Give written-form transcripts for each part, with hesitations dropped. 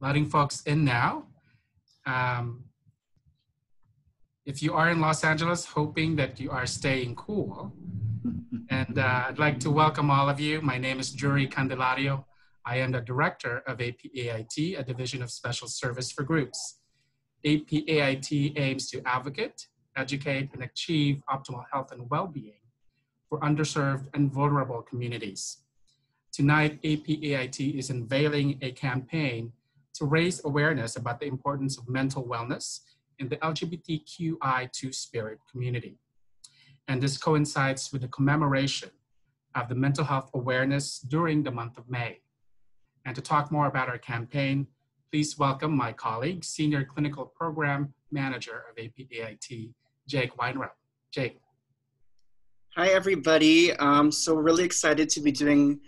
letting folks in now. If you are in Los Angeles, hoping that you are staying cool. And I'd like to welcome all of you. My name is Drury Candelario. I am the director of APAIT, a division of special service for groups. APAIT aims to advocate, educate, and achieve optimal health and well-being for underserved and vulnerable communities. Tonight, APAIT is unveiling a campaign to raise awareness about the importance of mental wellness in the LGBTQI2 spirit community. And this coincides with the commemoration of the mental health awareness during the month of May. And to talk more about our campaign, please welcome my colleague, Senior Clinical Program Manager of APAIT, Jake Weinreb. Jake. Hi, everybody. So we're really excited to be doing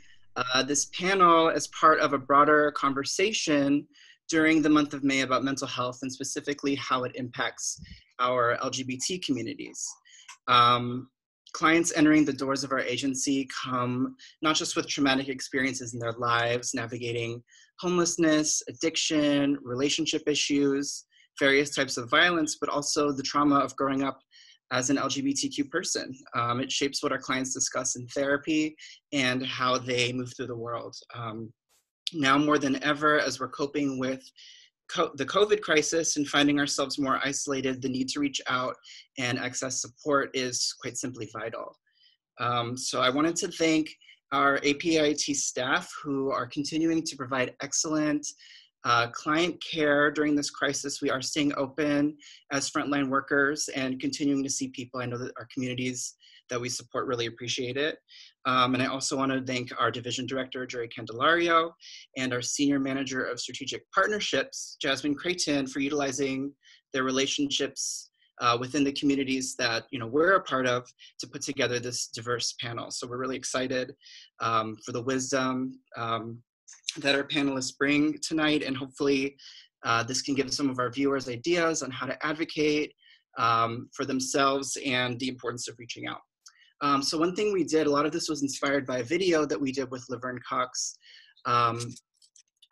this panel as part of a broader conversation during the month of May about mental health and specifically how it impacts our LGBT communities. Clients entering the doors of our agency come not just with traumatic experiences in their lives, navigating homelessness, addiction, relationship issues, various types of violence, but also the trauma of growing up as an LGBTQ person. It shapes what our clients discuss in therapy and how they move through the world. Now more than ever, as we're coping with the COVID crisis and finding ourselves more isolated, the need to reach out and access support is quite simply vital. So I wanted to thank our APAIT staff who are continuing to provide excellent client care during this crisis. We are staying open as frontline workers and continuing to see people. I know that our communities that we support really appreciate it. And I also want to thank our division director, Drury Candelario, and our senior manager of strategic partnerships, Jasmine Creighton, for utilizing their relationships within the communities that we're a part of to put together this diverse panel. So we're really excited for the wisdom that our panelists bring tonight, and hopefully this can give some of our viewers ideas on how to advocate for themselves and the importance of reaching out. So one thing we did, a lot of this was inspired by a video that we did with Laverne Cox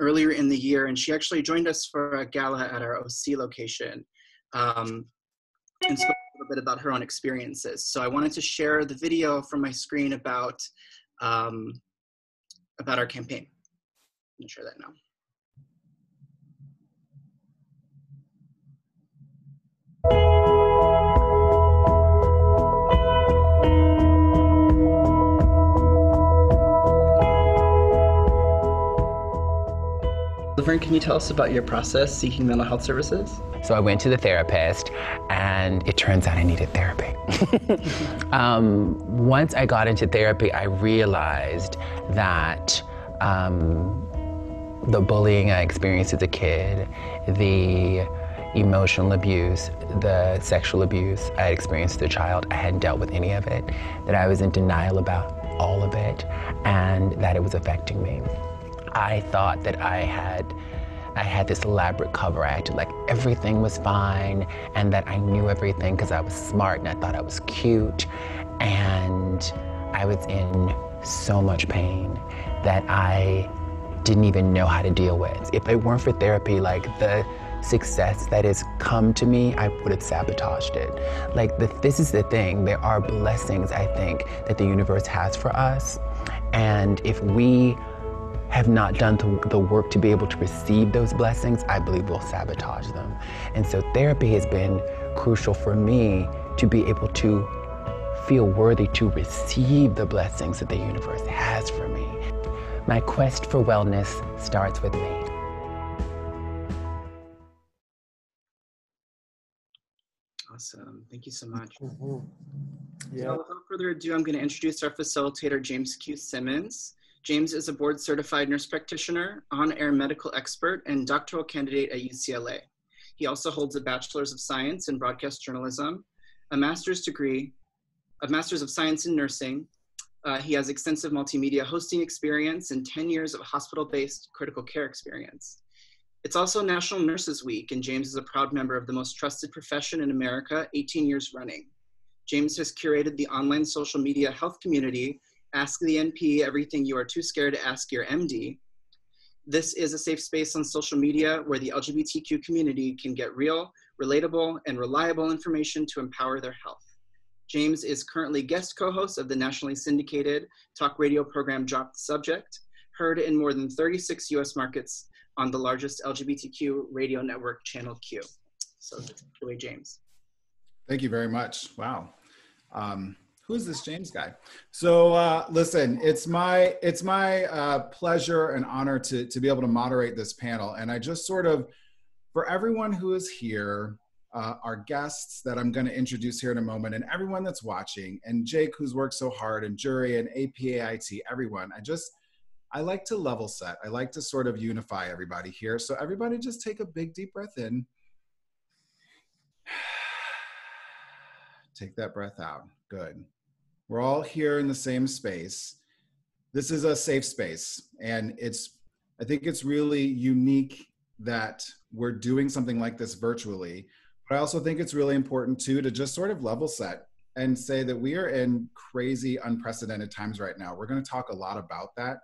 earlier in the year, and she actually joined us for a gala at our OC location and spoke a little bit about her own experiences. So I wanted to share the video from my screen about our campaign. I'm gonna share that now. Laverne, can you tell us about your process seeking mental health services? So I went to the therapist, and it turns out I needed therapy. Once I got into therapy, I realized that the bullying I experienced as a kid, the emotional abuse, the sexual abuse I experienced as a child, I hadn't dealt with any of it, that I was in denial about all of it, and that it was affecting me. I thought that I had this elaborate cover. I acted like everything was fine and that I knew everything because I was smart and I thought I was cute. And I was in so much pain that I didn't even know how to deal with. If it weren't for therapy, like the success that has come to me, I would have sabotaged it. Like, this is the thing. There are blessings, I think, that the universe has for us. And if we have not done the work to be able to receive those blessings, I believe we'll sabotage them. And so therapy has been crucial for me to be able to feel worthy to receive the blessings that the universe has for me. My quest for wellness starts with me. Awesome, thank you so much. Mm-hmm. Yeah. So without further ado, I'm gonna introduce our facilitator, James Q. Simmons. James is a board-certified nurse practitioner, on-air medical expert, and doctoral candidate at UCLA. He also holds a Bachelor's of Science in Broadcast Journalism, a Master's degree, a Master's of Science in Nursing. He has extensive multimedia hosting experience and 10 years of hospital-based critical care experience. It's also National Nurses Week, and James is a proud member of the most trusted profession in America, 18 years running. James has curated the online social media health community Ask the NP Everything You Are Too Scared to Ask Your MD. This is a safe space on social media where the LGBTQ community can get real, relatable, and reliable information to empower their health. James is currently guest co-host of the nationally syndicated talk radio program Drop the Subject, heard in more than 36 US markets on the largest LGBTQ radio network, Channel Q. So take it away, James. Thank you very much. Wow. Who is this James guy? So listen, it's my pleasure and honor to be able to moderate this panel. And I just sort of, for everyone who is here, our guests that I'm going to introduce here in a moment, and everyone that's watching, and Jake, who's worked so hard, and Drury, and APAIT, everyone, I like to level set. I like to sort of unify everybody here. So everybody just take a big deep breath in. Take that breath out. Good. We're all here in the same space. This is a safe space, and I think it's really unique that we're doing something like this virtually, but I also think it's really important too to just sort of level set and say that we are in crazy, unprecedented times right now. We're going to talk a lot about that,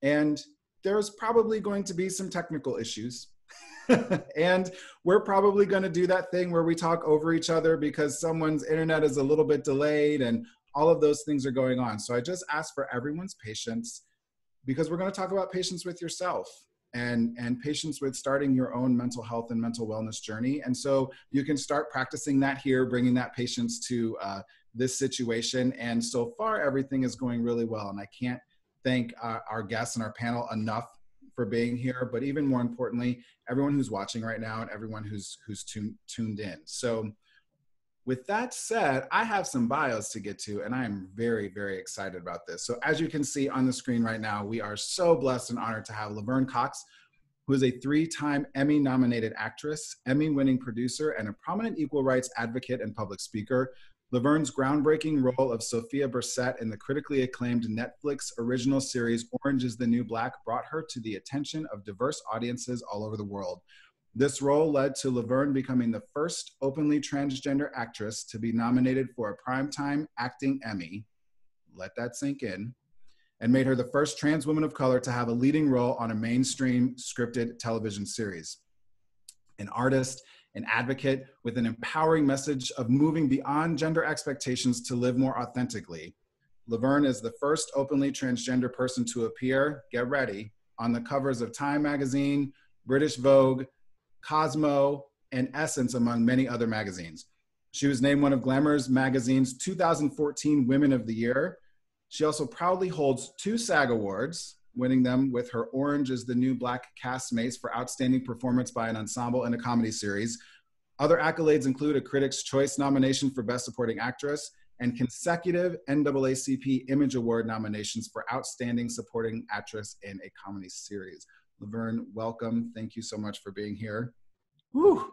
and there's probably going to be some technical issues. And we're probably going to do that thing where we talk over each other because someone's internet is a little bit delayed and all of those things are going on. So I just ask for everyone's patience, because we're going to talk about patience with yourself and patience with starting your own mental health and mental wellness journey. And so you can start practicing that here, bringing that patience to this situation. And so far, everything is going really well. And I can't thank our guests and our panel enough for being here, but even more importantly, everyone who's watching right now and everyone who's tuned in. So with that said, I have some bios to get to, and I am very, very excited about this. So as you can see on the screen right now, we are so blessed and honored to have Laverne Cox, who is a 3-time Emmy-nominated actress, Emmy-winning producer, and a prominent equal rights advocate and public speaker. Laverne's groundbreaking role of Sophia Burset in the critically acclaimed Netflix original series Orange is the New Black brought her to the attention of diverse audiences all over the world. This role led to Laverne becoming the first openly transgender actress to be nominated for a Primetime Acting Emmy, let that sink in, and made her the first trans woman of color to have a leading role on a mainstream scripted television series. An artist, an advocate with an empowering message of moving beyond gender expectations to live more authentically, Laverne is the first openly transgender person to appear, get ready, on the covers of Time magazine, British Vogue, Cosmo, and Essence, among many other magazines. She was named one of Glamour's magazine's 2014 Women of the Year. She also proudly holds 2 SAG Awards, winning them with her Orange is the New Black castmates for outstanding performance by an ensemble in a comedy series. Other accolades include a Critics' Choice nomination for Best Supporting Actress and consecutive NAACP Image Award nominations for Outstanding Supporting Actress in a Comedy Series. Laverne, welcome. Thank you so much for being here. Woo!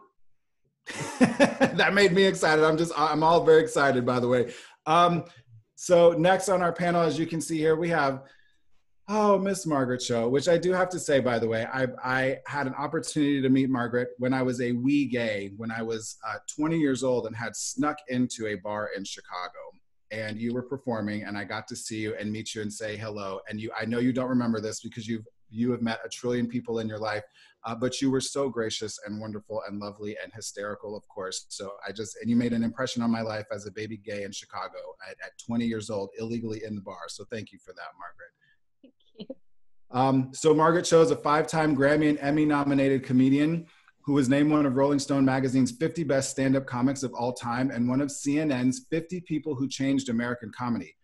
That made me excited. I'm all very excited, by the way. So next on our panel, as you can see here, we have Miss Margaret Cho, which I do have to say, by the way, I had an opportunity to meet Margaret when I was a wee gay, when I was 20 years old and had snuck into a bar in Chicago. And you were performing, and I got to see you and meet you and say hello. And I know you don't remember this because you have met 1 trillion people in your life, but you were so gracious and wonderful and lovely and hysterical, of course. So and you made an impression on my life as a baby gay in Chicago at 20 years old, illegally in the bar. So thank you for that, Margaret. So Margaret Cho is a 5-time Grammy and Emmy-nominated comedian who was named one of Rolling Stone magazine's 50 best stand-up comics of all time and one of CNN's 50 people who changed American comedy.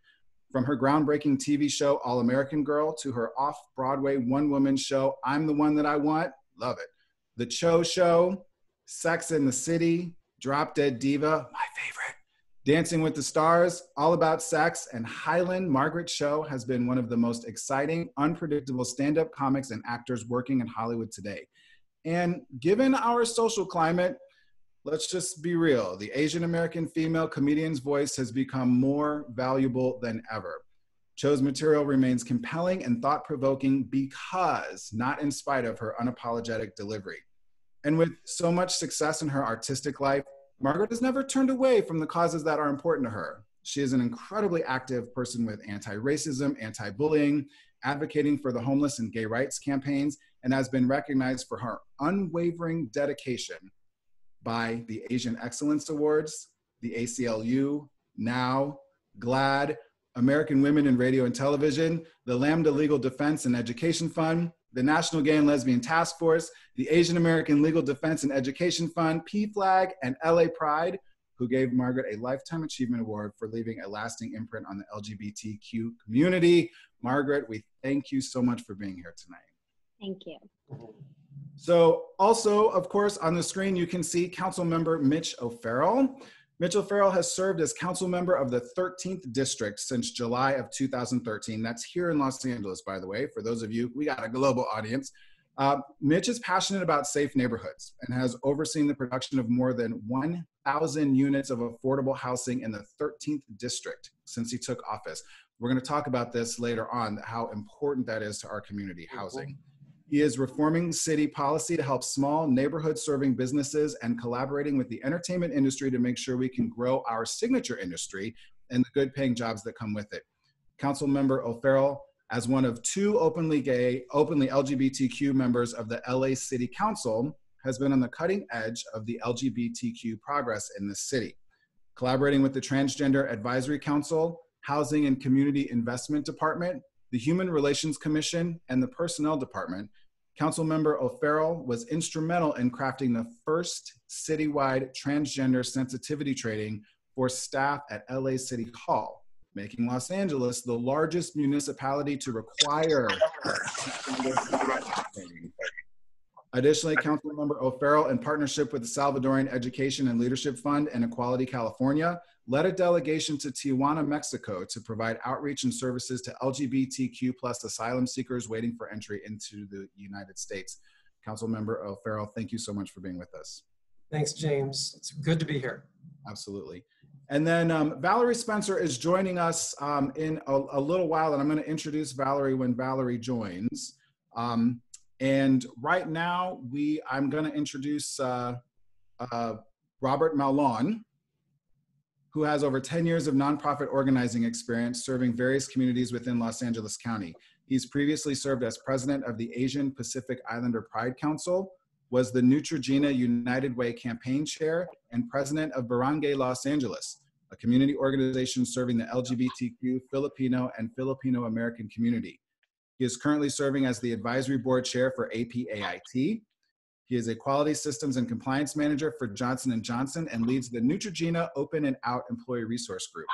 From her groundbreaking TV show All American Girl to her off-Broadway one-woman show I'm the One That I Want, love it, The Cho Show, Sex in the City, Drop Dead Diva, my favorite, Dancing with the Stars, All About Sex, and Highland, Margaret Cho has been one of the most exciting, unpredictable stand-up comics and actors working in Hollywood today. And given our social climate, let's just be real. The Asian American female comedian's voice has become more valuable than ever. Cho's material remains compelling and thought-provoking because, not in spite of, her unapologetic delivery. And with so much success in her artistic life, Margaret has never turned away from the causes that are important to her. She is an incredibly active person with anti-racism, anti-bullying, advocating for the homeless and gay rights campaigns, and has been recognized for her unwavering dedication by the Asian Excellence Awards, the ACLU, NOW, GLAAD, American Women in Radio and Television, the Lambda Legal Defense and Education Fund, the National Gay and Lesbian Task Force, the Asian American Legal Defense and Education Fund, PFLAG, and LA Pride, who gave Margaret a Lifetime Achievement Award for leaving a lasting imprint on the LGBTQ community. Margaret, we thank you so much for being here tonight. Thank you. So also, of course, on the screen, you can see Councilmember Mitch O'Farrell. Mitch O'Farrell has served as council member of the 13th district since July of 2013. That's here in Los Angeles, by the way. For those of you, we got a global audience. Mitch is passionate about safe neighborhoods and has overseen the production of more than 1,000 units of affordable housing in the 13th district since he took office. We're going to talk about this later on, how important that is to our community housing. He is reforming city policy to help small neighborhood-serving businesses and collaborating with the entertainment industry to make sure we can grow our signature industry and the good-paying jobs that come with it. Councilmember O'Farrell, as one of two openly gay, openly LGBTQ members of the LA City Council, has been on the cutting edge of the LGBTQ progress in the city, collaborating with the Transgender Advisory Council, Housing and Community Investment Department, the Human Relations Commission, and the Personnel Department. Councilmember O'Farrell was instrumental in crafting the first citywide transgender sensitivity training for staff at LA City Hall, making Los Angeles the largest municipality to require training. Additionally, Councilmember O'Farrell, in partnership with the Salvadoran Education and Leadership Fund and Equality California, led a delegation to Tijuana, Mexico to provide outreach and services to LGBTQ+ asylum seekers waiting for entry into the United States. Councilmember O'Farrell, thank you so much for being with us. Thanks, James. It's good to be here. Absolutely. And then Valerie Spencer is joining us in a little while, and I'm going to introduce Valerie when Valerie joins. And right now, I'm going to introduce Robert Maulon, who has over 10 years of nonprofit organizing experience serving various communities within Los Angeles County. He's previously served as president of the Asian Pacific Islander Pride Council, was the Neutrogena United Way campaign chair, and president of Barangay Los Angeles, a community organization serving the LGBTQ Filipino and Filipino American community. He is currently serving as the advisory board chair for APAIT. He is a quality systems and compliance manager for Johnson & Johnson and leads the Neutrogena Open and Out Employee Resource Group.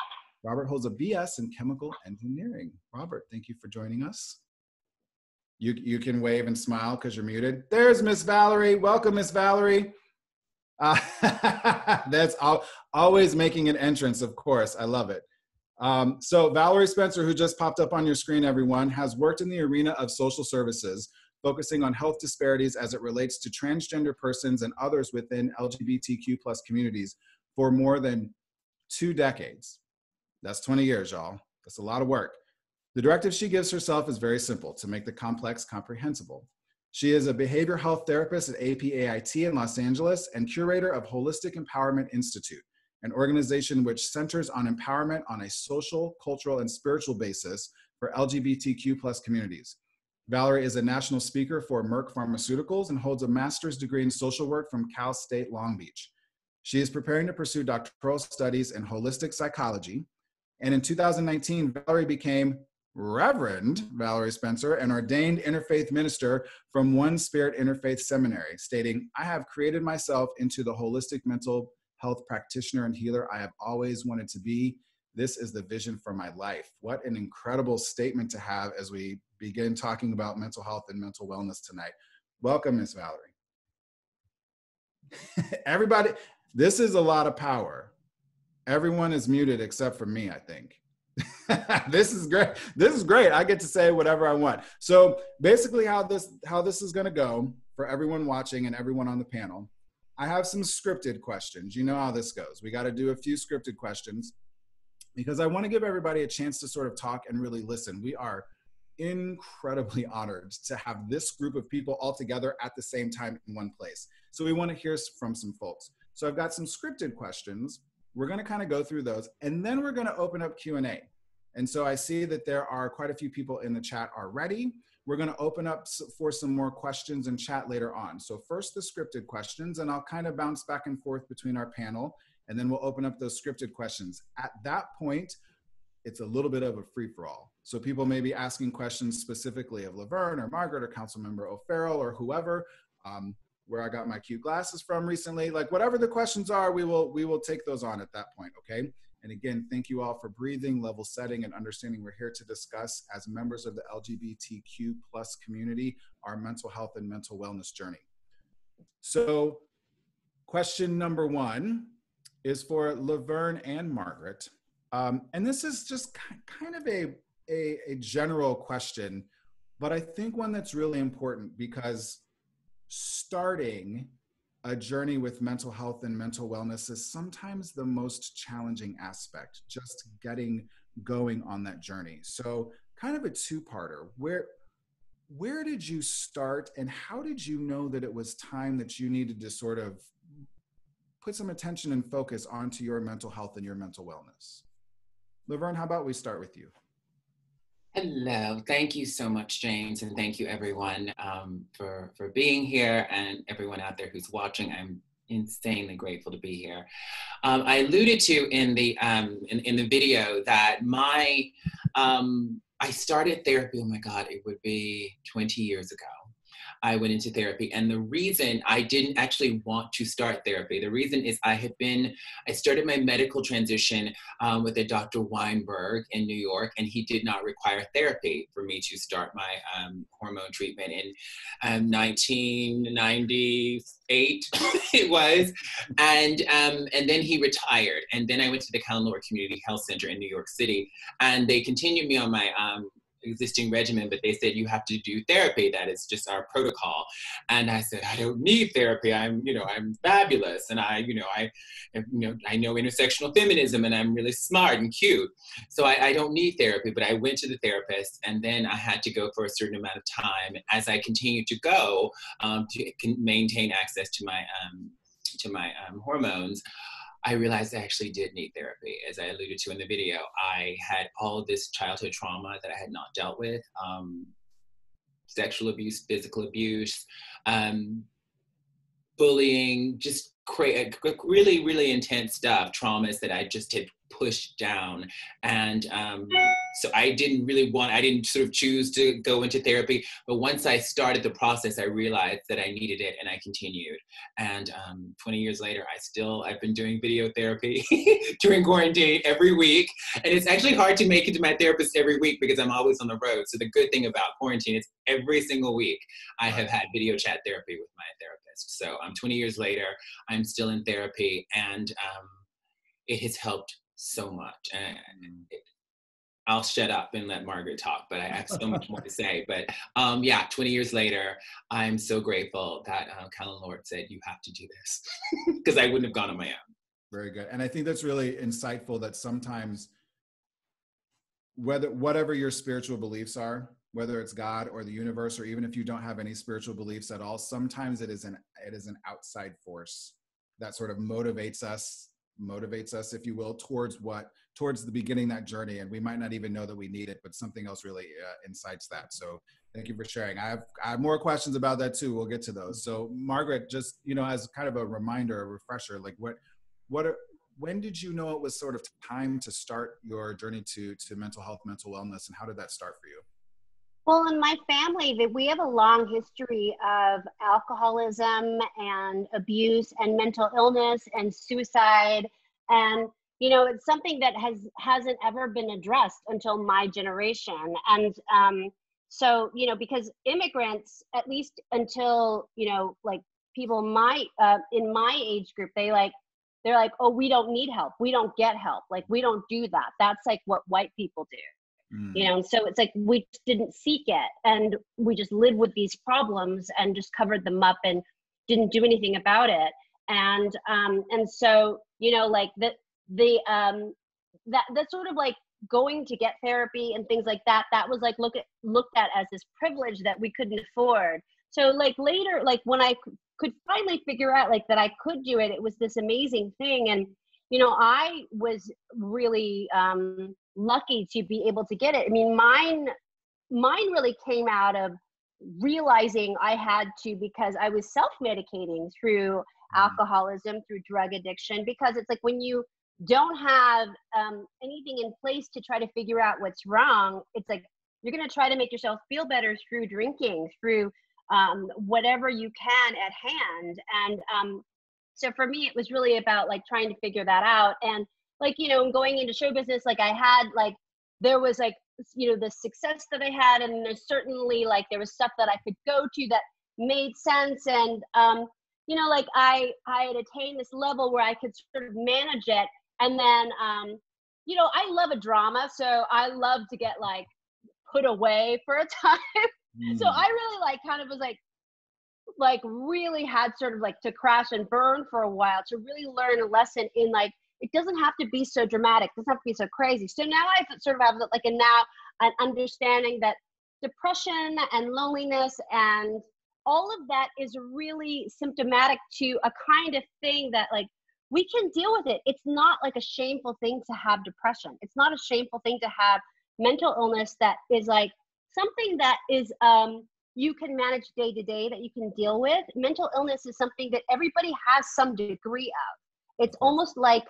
Robert holds a BS in chemical engineering. Robert, thank you for joining us. You can wave and smile because you're muted. There's Miss Valerie. Welcome, Miss Valerie. That's always making an entrance, of course. I love it. So Valerie Spencer, who just popped up on your screen, everyone, has worked in the arena of social services, focusing on health disparities as it relates to transgender persons and others within LGBTQ+ communities for more than 2 decades. That's 20 years, y'all. That's a lot of work. The directive she gives herself is very simple: to make the complex comprehensible. She is a behavioral health therapist at APAIT in Los Angeles and curator of Holistic Empowerment Institute, an organization which centers on empowerment on a social, cultural, and spiritual basis for LGBTQ+ communities. Valerie is a national speaker for Merck Pharmaceuticals and holds a master's degree in social work from Cal State Long Beach. She is preparing to pursue doctoral studies in holistic psychology. And in 2019, Valerie became Reverend Valerie Spencer, an ordained interfaith minister from One Spirit Interfaith Seminary, stating, "I have created myself into the holistic mental health practitioner and healer I have always wanted to be. This is the vision for my life." What an incredible statement to have as we begin talking about mental health and mental wellness tonight. Welcome, Ms. Valerie. Everybody, this is a lot of power. Everyone is muted except for me, I think. This is great. This is great. I get to say whatever I want. So basically how this is going to go for everyone watching and everyone on the panel, I have some scripted questions. You know how this goes. We got to do a few scripted questions because I want to give everybody a chance to sort of talk and really listen. We are incredibly honored to have this group of people all together at the same time in one place. So we want to hear from some folks. So I've got some scripted questions. We're going to kind of go through those, and then we're going to open up Q&A. And so I see that there are quite a few people in the chat already. We're going to open up for some more questions and chat later on. So first the scripted questions, and I'll kind of bounce back and forth between our panel, and then we'll open up those scripted questions. At that point, it's a little bit of a free-for-all. So people may be asking questions specifically of Laverne or Margaret or Councilmember O'Farrell or whoever, where I got my cute glasses from recently. Like, whatever the questions are, we will take those on at that point, okay? And again, thank you all for breathing, level setting, and understanding we're here to discuss, as members of the LGBTQ plus community, our mental health and mental wellness journey. So question number one is for Laverne and Margaret. And this is just kind of a general question, but I think one that's really important, because starting a journey with mental health and mental wellness is sometimes the most challenging aspect, just getting going on that journey. So kind of a two-parter, where did you start, and how did you know that it was time that you needed to sort of put some attention and focus onto your mental health and your mental wellness? Laverne, how about we start with you? Hello, thank you so much, James, and thank you everyone for being here, and everyone out there who's watching. I'm insanely grateful to be here. I alluded to in the video that my I started therapy, oh my God, it would be 20 years ago. I went into therapy, and the reason I didn't actually want to start therapy, the reason is I started my medical transition with a Dr. Weinberg in New York, and he did not require therapy for me to start my hormone treatment in 1998 it was, and then he retired, and then I went to the Callen-Lorde Community Health Center in New York City, and they continued me on my existing regimen, but they said, you have to do therapy, that is just our protocol. And I said, I don't need therapy, I'm fabulous, and I know intersectional feminism, and I'm really smart and cute, so I don't need therapy. But I went to the therapist, and then I had to go for a certain amount of time as I continued to go to maintain access to my hormones. I realized I actually did need therapy. As I alluded to in the video, I had all of this childhood trauma that I had not dealt with, sexual abuse, physical abuse, bullying, just really, really intense stuff, traumas that I just had pushed down. And so I didn't really want, I didn't sort of choose to go into therapy. But once I started the process, I realized that I needed it, and I continued. And 20 years later, I've been doing video therapy during quarantine every week. And it's actually hard to make it to my therapist every week because I'm always on the road. So the good thing about quarantine is every single week, I have had video chat therapy with my therapist. So 20 years later, I'm still in therapy, and it has helped so much. And I'll shut up and let Margaret talk, but I have so much more to say. But yeah, 20 years later, I'm so grateful that Callen-Lorde said, you have to do this, because I wouldn't have gone on my own. Very good. And I think that's really insightful, that sometimes, whatever your spiritual beliefs are, whether it's God or the universe, or even if you don't have any spiritual beliefs at all, sometimes it is an outside force that sort of motivates us, if you will, towards the beginning of that journey, and we might not even know that we need it, but something else really incites that. So thank you for sharing. I have more questions about that too. We'll get to those. So Margaret, just as kind of a reminder, a refresher, like when did you know it was sort of time to start your journey to mental health, mental wellness, and how did that start for you? Well, in my family, we have a long history of alcoholism and abuse and mental illness and suicide. And, it's something that hasn't ever been addressed until my generation. And so, because immigrants, at least until, like people in my age group, they're like, oh, we don't need help. We don't get help. Like, we don't do that. That's like what white people do. And so it's like, we didn't seek it, and we just lived with these problems and just covered them up and didn't do anything about it. And so like that sort of like going to get therapy and things like that was like looked at as this privilege that we couldn't afford. So like later, like when I could finally figure out like that I could do it, it was this amazing thing. And I was really lucky to be able to get it. I mean, mine really came out of realizing I had to, because I was self-medicating through alcoholism, through drug addiction, because it's like when you don't have anything in place to try to figure out what's wrong, it's like you're going to try to make yourself feel better through drinking, through whatever you can at hand. And so for me, it was really about like trying to figure that out. And like, you know, going into show business, like I had like, there was like, you know, the success that I had, and there's certainly like there was stuff that I could go to that made sense. And you know, like I had attained this level where I could sort of manage it. And then you know, I love a drama, so I love to get like put away for a time. So I really like kind of was like really had sort of like to crash and burn for a while to really learn a lesson in like, it doesn't have to be so dramatic. It doesn't have to be so crazy. So now I sort of have like an understanding that depression and loneliness and all of that is really symptomatic to a kind of thing that like we can deal with it. It's not like a shameful thing to have depression. It's not a shameful thing to have mental illness. That is like something that is you can manage day to day, that you can deal with. Mental illness is something that everybody has some degree of. It's almost like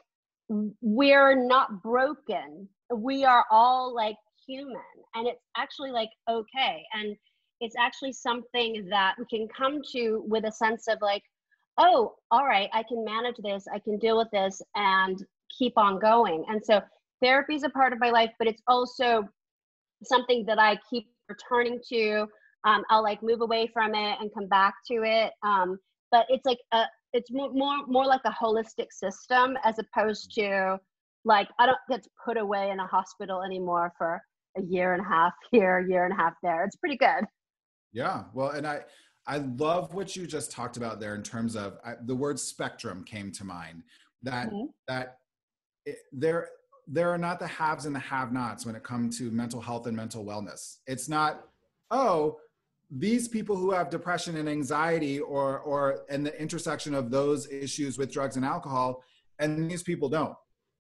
we're not broken. We are all like human, and it's actually like okay. And it's actually something that we can come to with a sense of like, oh, all right, I can manage this, I can deal with this, and keep on going. And so therapy is a part of my life, but it's also something that I keep returning to. I'll like move away from it and come back to it. But it's like it's more like a holistic system, as opposed to like, I don't get put away in a hospital anymore for a year and a half here, year and a half there. It's pretty good. Yeah. Well, and I love what you just talked about there in terms of the word spectrum came to mind, that, that there are not the haves and the have-nots when it comes to mental health and mental wellness. It's not, oh, these people who have depression and anxiety or and the intersection of those issues with drugs and alcohol, and these people don't.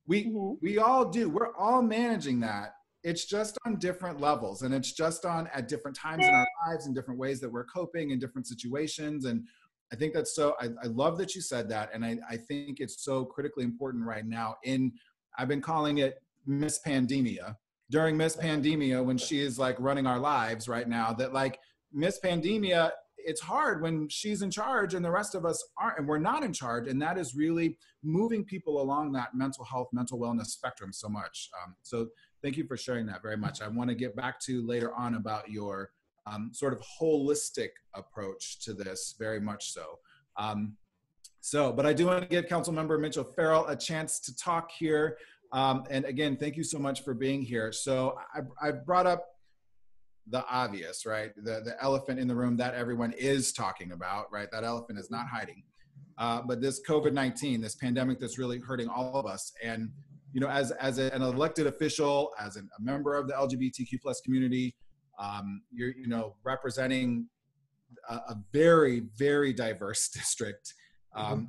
We all do. We're all managing that. It's just on different levels, and it's just on at different times in our lives and different ways that we're coping in different situations. And I think that's so, I love that you said that. And I think it's so critically important right now in, I've been calling it Miss Pandemia, during Miss Pandemia, when she is like running our lives right now, that like Miss Pandemia, it's hard when she's in charge and the rest of us aren't, and we're not in charge. And that is really moving people along that mental health, mental wellness spectrum so much. So thank you for sharing that very much. I want to get back to later on about your sort of holistic approach to this, very much so. But I do want to give Councilmember Mitch O'Farrell a chance to talk here. And again, thank you so much for being here. So I brought up the obvious, right? The elephant in the room that everyone is talking about, right? That elephant is not hiding. But this COVID-19, this pandemic that's really hurting all of us. And, you know, as an elected official, as a member of the LGBTQ plus community, you're, you know, representing a very, very diverse district.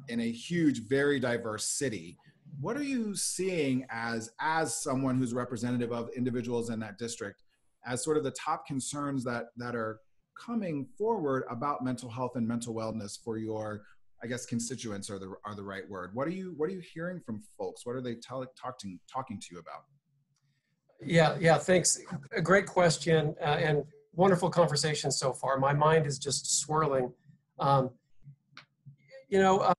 In a huge, very diverse city. What are you seeing as someone who's representative of individuals in that district as sort of the top concerns that are coming forward about mental health and mental wellness for your, I guess, constituents are the right word. What are you hearing from folks? What are they talking to you about? Yeah, thanks. A great question and wonderful conversation so far. My mind is just swirling. You know,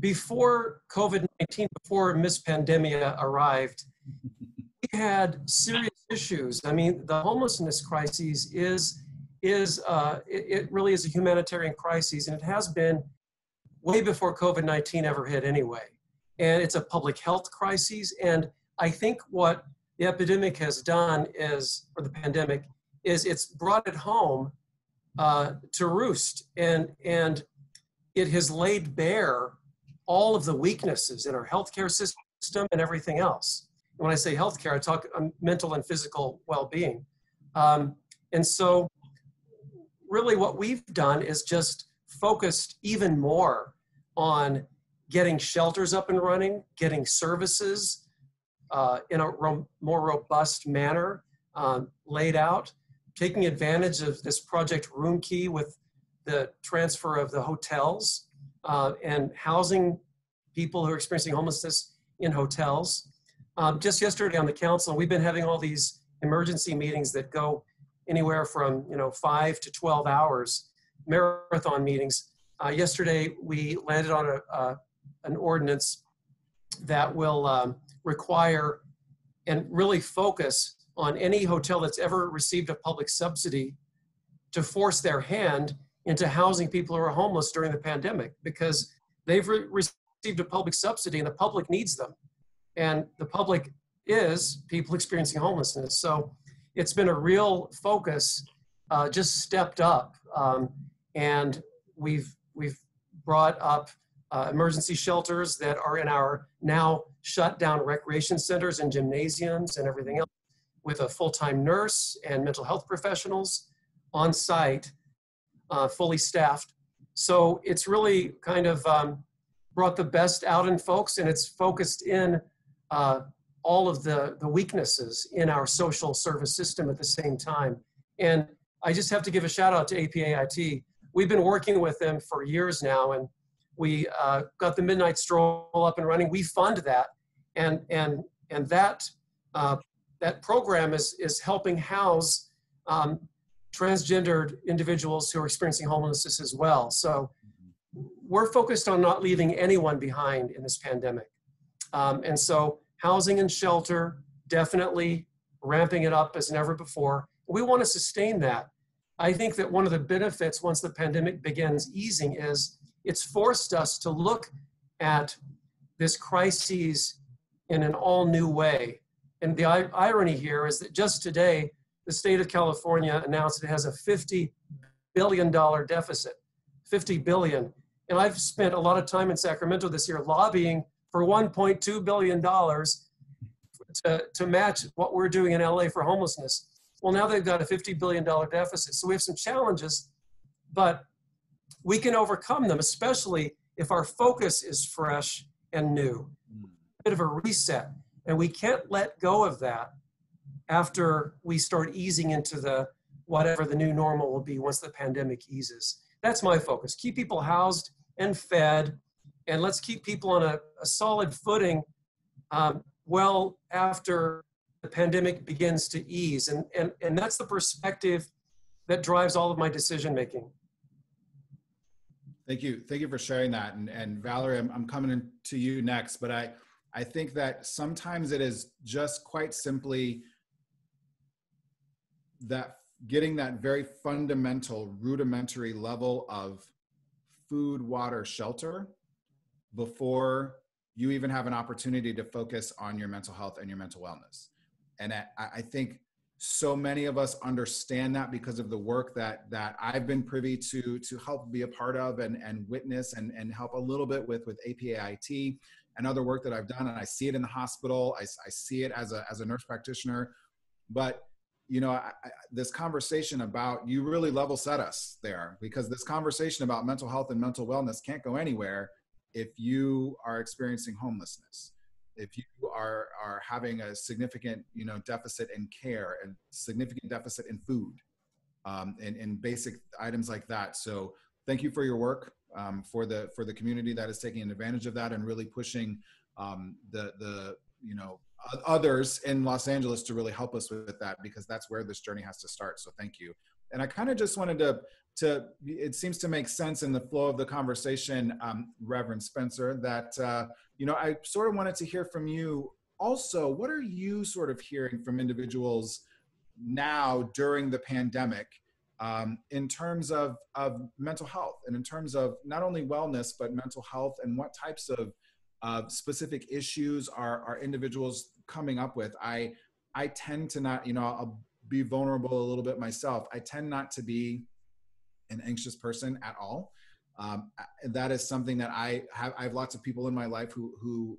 before COVID-19, before Miss Pandemia arrived, we had serious issues. I mean, the homelessness crisis it really is a humanitarian crisis, and it has been way before COVID-19 ever hit anyway. And it's a public health crisis. And I think what the epidemic has done is, or the pandemic, is it's brought it home to roost, and it has laid bare all of the weaknesses in our healthcare system and everything else. And when I say healthcare, I talk mental and physical well-being. And so really what we've done is just focused even more on getting shelters up and running, getting services in a more robust manner laid out, taking advantage of this project room key with the transfer of the hotels and housing people who are experiencing homelessness in hotels. Just yesterday on the council, we've been having all these emergency meetings that go anywhere from 5 to 12 hours, marathon meetings. Yesterday, we landed on an ordinance that will require and really focus on any hotel that's ever received a public subsidy to force their hand into housing people who are homeless during the pandemic, because they've received a public subsidy and the public needs them. And the public is people experiencing homelessness. So it's been a real focus, just stepped up. And we've brought up emergency shelters that are in our now shut down recreation centers and gymnasiums and everything else, with a full-time nurse and mental health professionals on site, fully staffed. So it's really kind of brought the best out in folks, and it's focused in all of the weaknesses in our social service system at the same time. And I just have to give a shout out to APAIT. We've been working with them for years now, and we got the Midnight Stroll up and running. We fund that, and that program is helping house transgendered individuals who are experiencing homelessness as well. So we're focused on not leaving anyone behind in this pandemic. And so housing and shelter, definitely ramping it up as never before. We want to sustain that. I think that one of the benefits once the pandemic begins easing is it's forced us to look at this crisis in an all new way. And the irony here is that just today, the state of California announced it has a $50 billion deficit, 50 billion. And I've spent a lot of time in Sacramento this year lobbying for $1.2 billion to match what we're doing in LA for homelessness. Well, now they've got a $50 billion deficit. So we have some challenges, but we can overcome them, especially if our focus is fresh and new, a bit of a reset. And we can't let go of that after we start easing into the whatever the new normal will be once the pandemic eases. That's my focus. Keep people housed and fed, and let's keep people on a solid footing well after the pandemic begins to ease. And that's the perspective that drives all of my decision making. Thank you. Thank you for sharing that. And Valerie, I'm coming to you next, but I think that sometimes it is just quite simply that getting that very fundamental, rudimentary level of food, water, shelter before you even have an opportunity to focus on your mental health and your mental wellness. And I think so many of us understand that because of the work that I've been privy to help be a part of and witness and help a little bit with APAIT. And other work that I've done, and I see it in the hospital. I see it as a nurse practitioner, but this conversation about, you really level set us there, because this conversation about mental health and mental wellness can't go anywhere if you are experiencing homelessness, if you are having a significant deficit in care and significant deficit in food, and basic items like that. So thank you for your work. For the community that is taking advantage of that and really pushing others in Los Angeles to really help us with that, because that's where this journey has to start. So thank you. And I kind of just wanted to it seems to make sense in the flow of the conversation, Reverend Spencer, that I sort of wanted to hear from you also. What are you sort of hearing from individuals now during the pandemic? In terms of mental health, and in terms of not only wellness, but mental health, and what types of specific issues are individuals coming up with? I tend to not, I'll be vulnerable a little bit myself. I tend not to be an anxious person at all. That is something that I have lots of people in my life who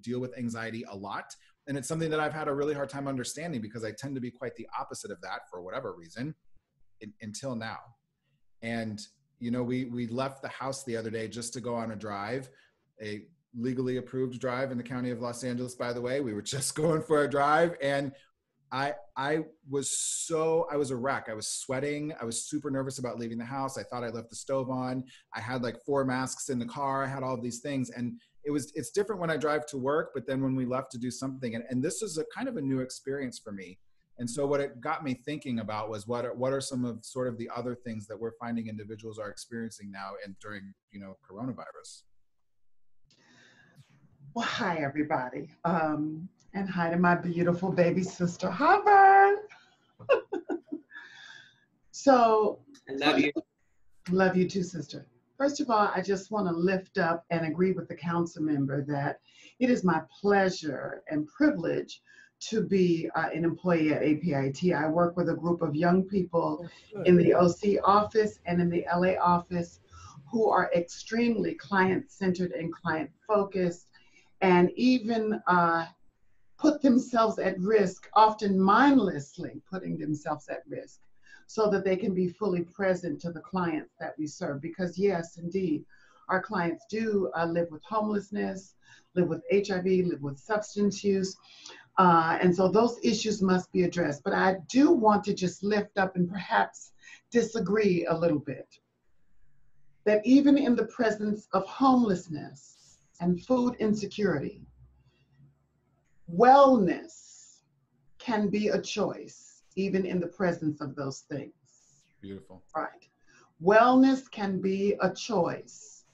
deal with anxiety a lot. And it's something that I've had a really hard time understanding, because I tend to be quite the opposite of that for whatever reason. Until now. And we left the house the other day just to go on a drive, a legally approved drive in the county of Los Angeles, by the way. We were just going for a drive, and I was a wreck. I was sweating. I was super nervous about leaving the house. I thought I left the stove on. I had like 4 masks in the car. I had all of these things. And it's different when I drive to work, but then when we left to do something, and this is a kind of a new experience for me. And so what it got me thinking about was what are some of sort of the other things that we're finding individuals are experiencing now and during, coronavirus. Well, hi everybody. And hi to my beautiful baby sister, Harvard. So, I love you. Love you too, sister. First of all, I just want to lift up and agree with the council member that it is my pleasure and privilege to be an employee at APAIT. I work with a group of young people in the OC office and in the LA office who are extremely client-centered and client-focused, and even put themselves at risk, often mindlessly putting themselves at risk, so that they can be fully present to the clients that we serve. Because yes, indeed, our clients do live with homelessness, live with HIV, live with substance use. And so those issues must be addressed. But I do want to just lift up and perhaps disagree a little bit. That even in the presence of homelessness and food insecurity, wellness can be a choice, even in the presence of those things. Beautiful. Right. Wellness can be a choice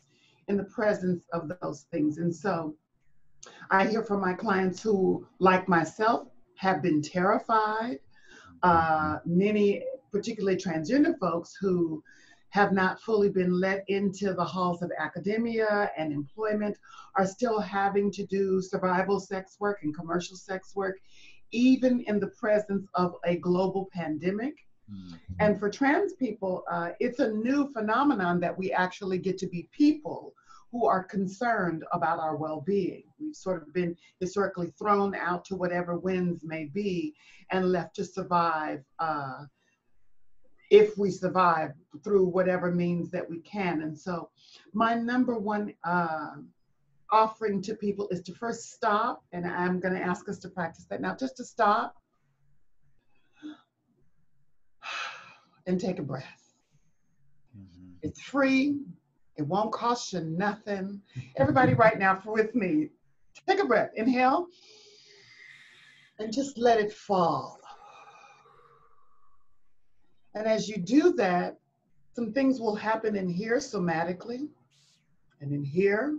in the presence of those things. And so I hear from my clients who, like myself, have been terrified. Many, particularly transgender folks, who have not fully been let into the halls of academia and employment, are still having to do survival sex work and commercial sex work, even in the presence of a global pandemic. Mm-hmm. And for trans people, it's a new phenomenon that we actually get to be people who are concerned about our well-being. We've sort of been historically thrown out to whatever winds may be and left to survive, if we survive, through whatever means that we can. And so my number one offering to people is to first stop, and I'm gonna ask us to practice that now, just to stop and take a breath. Mm-hmm. It's free. It won't cost you nothing. Everybody right now with me, take a breath, inhale, and just let it fall. And as you do that, some things will happen in here somatically, and in here,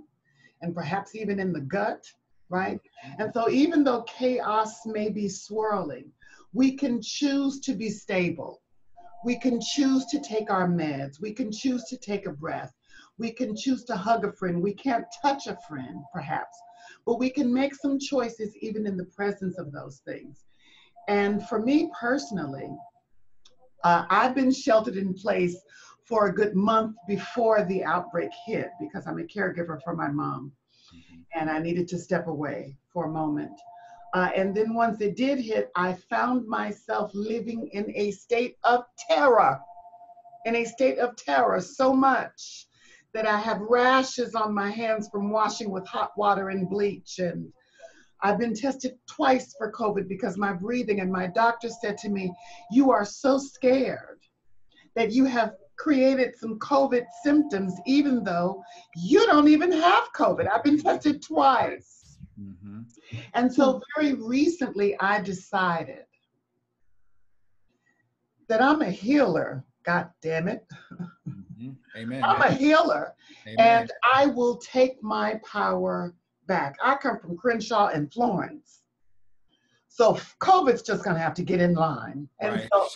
and perhaps even in the gut, right? And so even though chaos may be swirling, we can choose to be stable. We can choose to take our meds. We can choose to take a breath. We can choose to hug a friend. We can't touch a friend, perhaps, but we can make some choices even in the presence of those things. And for me personally, I've been sheltered in place for a good month before the outbreak hit, because I'm a caregiver for my mom, and I needed to step away for a moment. And then once it did hit, I found myself living in a state of terror, so much that I have rashes on my hands from washing with hot water and bleach. And I've been tested twice for COVID because my breathing, and my doctor said to me, you are so scared that you have created some COVID symptoms, even though you don't even have COVID. I've been tested twice. Mm-hmm. And so very recently I decided that I'm a healer, God damn it. Amen. I'm a healer. Amen. And I will take my power back. I come from Crenshaw and Florence. So COVID's just going to have to get in line. And right. So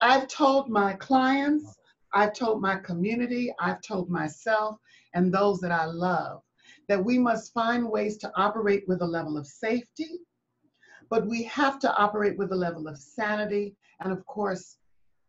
I've told my clients, I've told my community, I've told myself and those that I love that we must find ways to operate with a level of safety, but we have to operate with a level of sanity, and of course,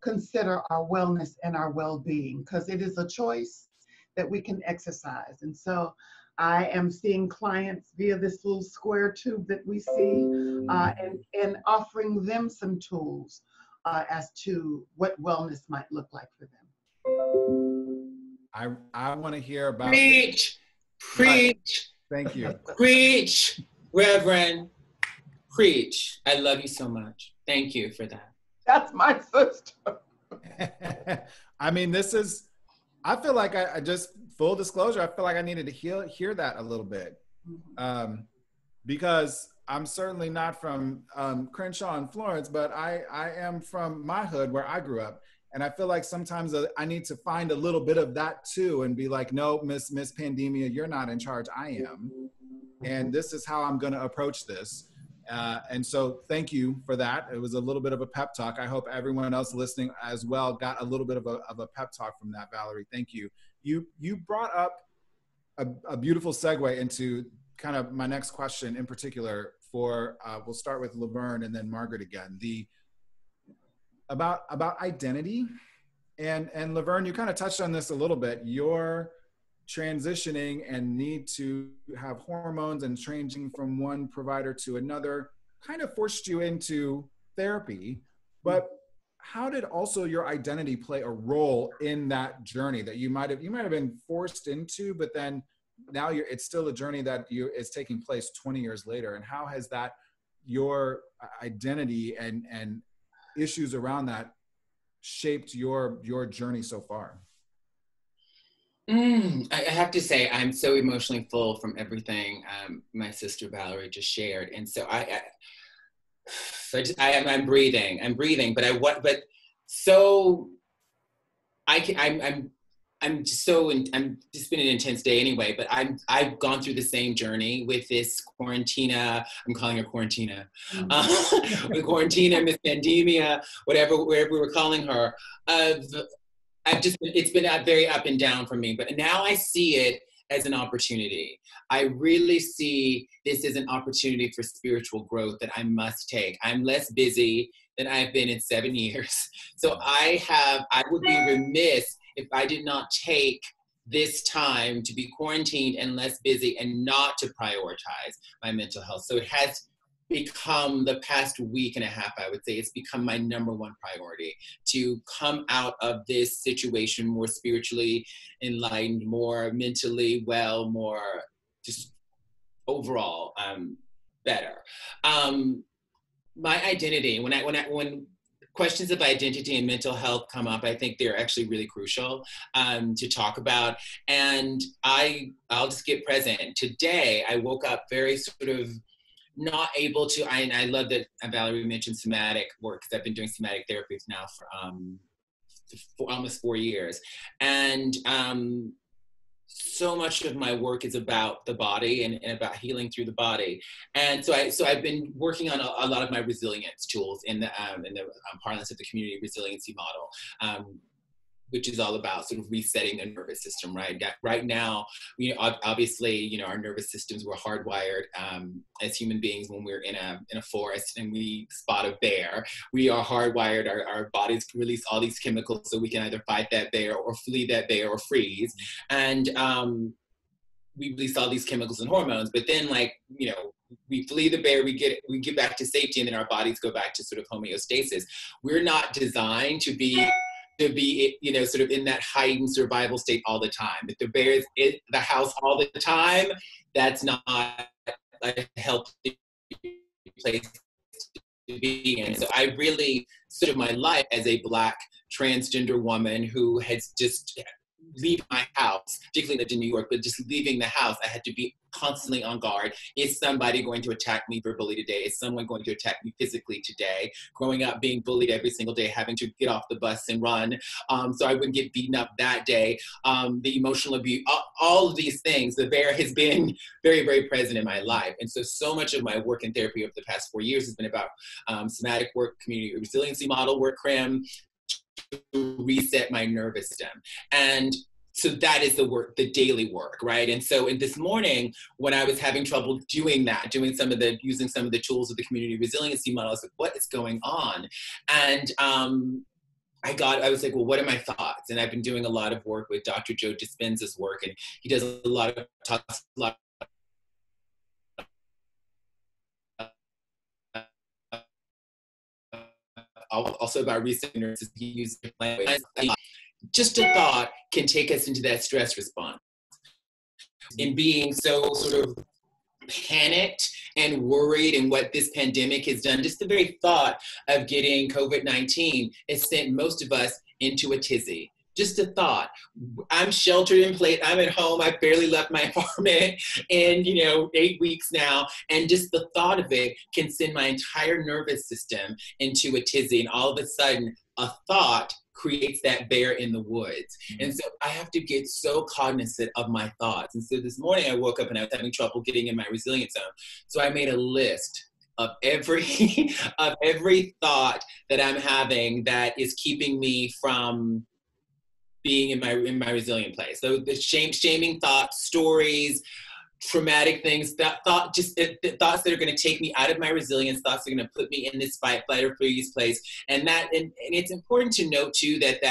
consider our wellness and our well-being, because it is a choice that we can exercise. And so I am seeing clients via this little square tube that we see, and offering them some tools as to what wellness might look like for them. I want to hear about— Preach! Preach! Thank you. Preach, Reverend. Preach. I love you so much. Thank you for that. That's my sister. I mean, this is, I feel like I just, full disclosure, I feel like I needed to hear that a little bit. Because I'm certainly not from Crenshaw and Florence, but I am from my hood where I grew up. And I feel like sometimes I need to find a little bit of that too and be like, no, Miss Pandemia, you're not in charge, I am. And this is how I'm gonna approach this. And so thank you for that. It was a little bit of a pep talk. I hope everyone else listening as well got a little bit of a pep talk from that, Valerie. Thank you. You brought up a beautiful segue into kind of my next question in particular for, we'll start with Laverne and then Margaret again. About identity. And Laverne, you kind of touched on this a little bit. You're transitioning and need to have hormones and changing from one provider to another kind of forced you into therapy. But how did also your identity play a role in that journey that you might have been forced into, but then now it's still a journey that is taking place 20 years later? And how has that, your identity and issues around that, shaped your journey so far? I have to say, I'm so emotionally full from everything my sister Valerie just shared, and so I'm breathing, but so I'm just been an intense day anyway. But I've gone through the same journey with this quarantina. I'm calling her quarantina. With quarantina, Miss Pandemia, wherever we were calling her. It's been very up and down for me. But now I see it as an opportunity. I really see this as an opportunity for spiritual growth that I must take. I'm less busy than I've been in 7 years. So I would be remiss if I did not take this time to be quarantined and less busy and not to prioritize my mental health. So it has become, the past week and a half, I would say, it's become my number one priority to come out of this situation more spiritually enlightened, more mentally well, more just overall better. My identity, when questions of identity and mental health come up, I think they're actually really crucial to talk about. And I'll just get present. Today, I woke up very sort of not able to, and I love that Valerie mentioned somatic work, because I've been doing somatic therapies now for almost 4 years. And so much of my work is about the body and about healing through the body. And so I've been working on a lot of my resilience tools in the parlance of the Community Resiliency Model, which is all about sort of resetting the nervous system, right? Right now, obviously, our nervous systems were hardwired as human beings. When we're in a forest and we spot a bear, we are hardwired. Our bodies release all these chemicals so we can either fight that bear or flee that bear or freeze. And we release all these chemicals and hormones, but then we flee the bear, we get back to safety, and then our bodies go back to sort of homeostasis. We're not designed to be, sort of in that heightened survival state all the time. If the bear is in the house all the time, that's not a healthy place to be in. So I really, sort of my life as a Black transgender woman who has just leave my house, particularly lived in New York, but just leaving the house, I had to be constantly on guard. Is somebody going to attack me verbally today? Is someone going to attack me physically today? Growing up, being bullied every single day, having to get off the bus and run so I wouldn't get beaten up that day. The emotional abuse, all of these things, the bear has been very, very present in my life. And so much of my work in therapy over the past 4 years has been about somatic work, community resiliency model work, CRIM, to reset my nervous system. And so that is the work, the daily work, right? And so this morning, when I was having trouble doing that, using some of the tools of the community resiliency model, I was like, what is going on? And I was like, well, what are my thoughts? And I've been doing a lot of work with Dr. Joe Dispenza's work, and he does a lot of also about recent nurses, he used language. Just a thought can take us into that stress response. and being so sort of panicked and worried and what this pandemic has done, just the very thought of getting COVID-19 has sent most of us into a tizzy. Just a thought. I'm sheltered in place. I'm at home. I barely left my apartment in, 8 weeks now. And just the thought of it can send my entire nervous system into a tizzy. And all of a sudden, a thought creates that bear in the woods. And so I have to get so cognizant of my thoughts. And so this morning I woke up and I was having trouble getting in my resilience zone. So I made a list of every, of every thought that I'm having that is keeping me from being in my resilient place. So the shaming thoughts, stories, traumatic things, thoughts that are going to take me out of my resilience, thoughts that are going to put me in this fight, flight, or freeze place. And it's important to note too that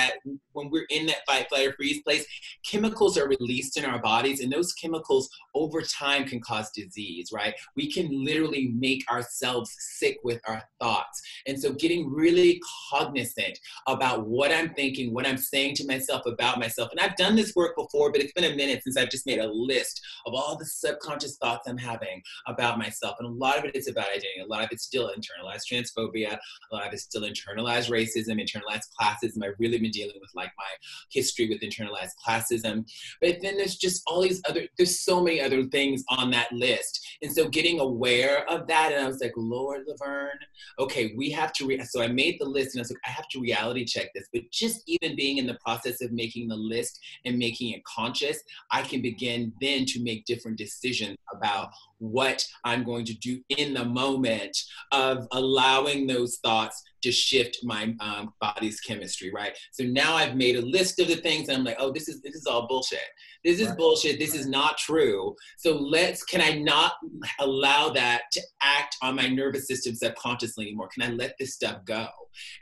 when we're in that fight, flight, or freeze place, chemicals are released in our bodies, and those chemicals over time can cause disease, right? We can literally make ourselves sick with our thoughts. And so getting really cognizant about what I'm thinking, what I'm saying to myself about myself. And I've done this work before, but it's been a minute since I've just made a list of all the subconscious thoughts I'm having about myself. And a lot of it is about identity. A lot of it's still internalized transphobia. A lot of it's still internalized racism, internalized classism. I've really been dealing with my history with internalized classism. But then there's just all these other, there's so many other things on that list. And so getting aware of that. And I was like, Lord, Laverne, okay, we have to, so I made the list and I was like, I have to reality check this. But just even being in the process of making the list and making it conscious, I can begin then to make different decisions about what I'm going to do in the moment of allowing those thoughts to shift my body's chemistry, right? So now I've made a list of the things and I'm like, oh, this is all bullshit. This is bullshit. This is not true. So can I not allow that to act on my nervous system subconsciously anymore? Can I let this stuff go?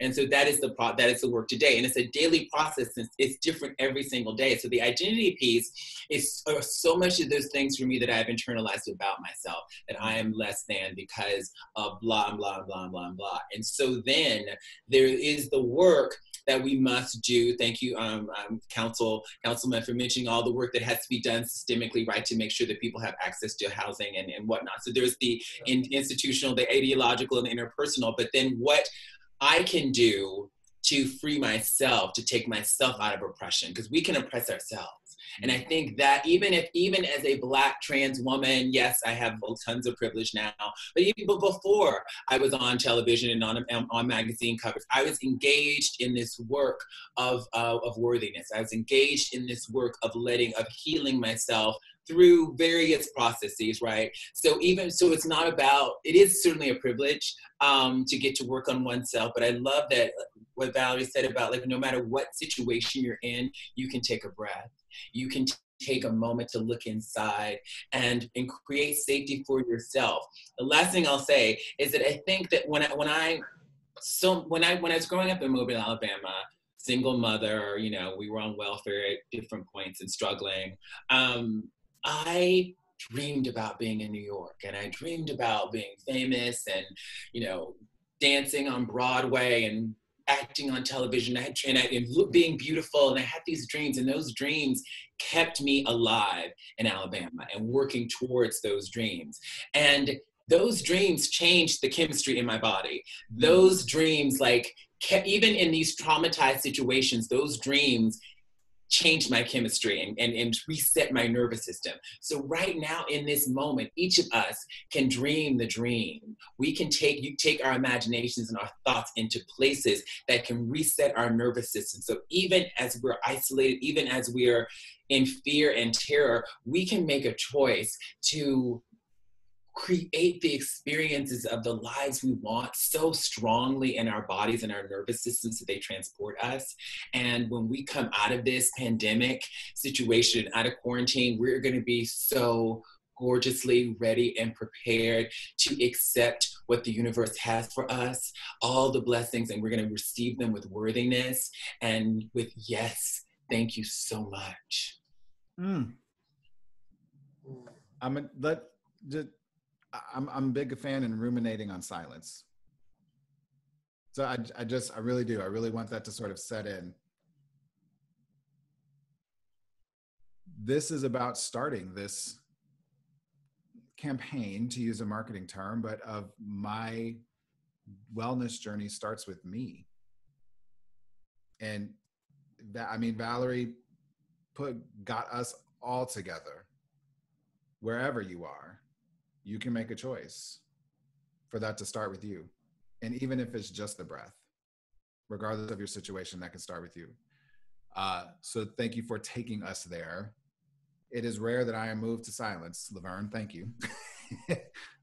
And so that is the work today. And it's a daily process. It's different every single day. So the identity piece is so much of those things for me that I've internalized about myself, that I am less than because of blah, blah, blah, blah, blah. And so then there is the work that we must do. Thank you, Councilman, for mentioning all the work that has to be done systemically, right, to make sure that people have access to housing and whatnot. So there's the institutional, the ideological, and the interpersonal, but then what I can do to free myself, to take myself out of oppression, because we can oppress ourselves. And I think that even as a Black trans woman, yes, I have tons of privilege now, but even before I was on television and on magazine covers, I was engaged in this work of worthiness. I was engaged in this work of healing myself through various processes, right? So it's not about, it is certainly a privilege to get to work on oneself, but I love that what Valerie said about no matter what situation you're in, you can take a breath. You can take a moment to look inside and create safety for yourself. The last thing I'll say is that I think that when I was growing up in Mobile, Alabama, single mother, we were on welfare at different points and struggling. I dreamed about being in New York, and I dreamed about being famous and, dancing on Broadway and acting on television and being beautiful. And I had these dreams, and those dreams kept me alive in Alabama and working towards those dreams. And those dreams changed the chemistry in my body. Those dreams, even in these traumatized situations, those dreams changed my chemistry and reset my nervous system. So right now in this moment, each of us can dream the dream. We can take our imaginations and our thoughts into places that can reset our nervous system. So even as we're isolated, even as we're in fear and terror, we can make a choice to create the experiences of the lives we want so strongly in our bodies and our nervous systems that they transport us. And when we come out of this pandemic situation, out of quarantine, we're going to be so gorgeously ready and prepared to accept what the universe has for us, all the blessings, and we're going to receive them with worthiness and with yes, thank you so much. I'm big a fan in ruminating on silence. So I really do. I really want that to sort of set in. this is about starting this campaign, to use a marketing term, but of my wellness journey starts with me. And that, I mean, Valerie got us all together. Wherever you are, you can make a choice for that to start with you. And even if it's just the breath, regardless of your situation, that can start with you. So thank you for taking us there. It is rare that I am moved to silence, Laverne. Thank you.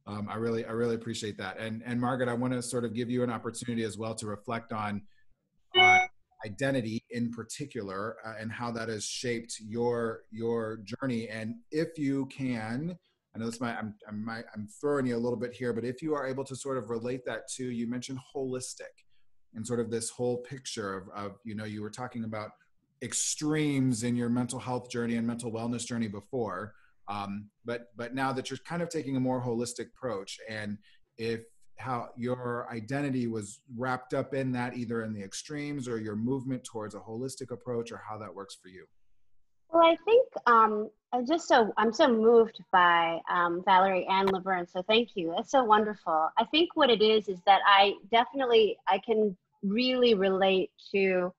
I really appreciate that. And Margaret, I want to sort of give you an opportunity as well to reflect on identity in particular and how that has shaped your journey. And if you can, I know this might, I'm throwing you a little bit here, but if you are able to sort of relate that to, you mentioned holistic and sort of this whole picture of you know, you were talking about extremes in your mental health journey and mental wellness journey before, but now that you're kind of taking a more holistic approach, and if how your identity was wrapped up in that, either in the extremes or your movement towards a holistic approach, or how that works for you. Well, I think I'm so moved by Valerie and Laverne, so thank you. That's so wonderful. I think what it is that I can really relate to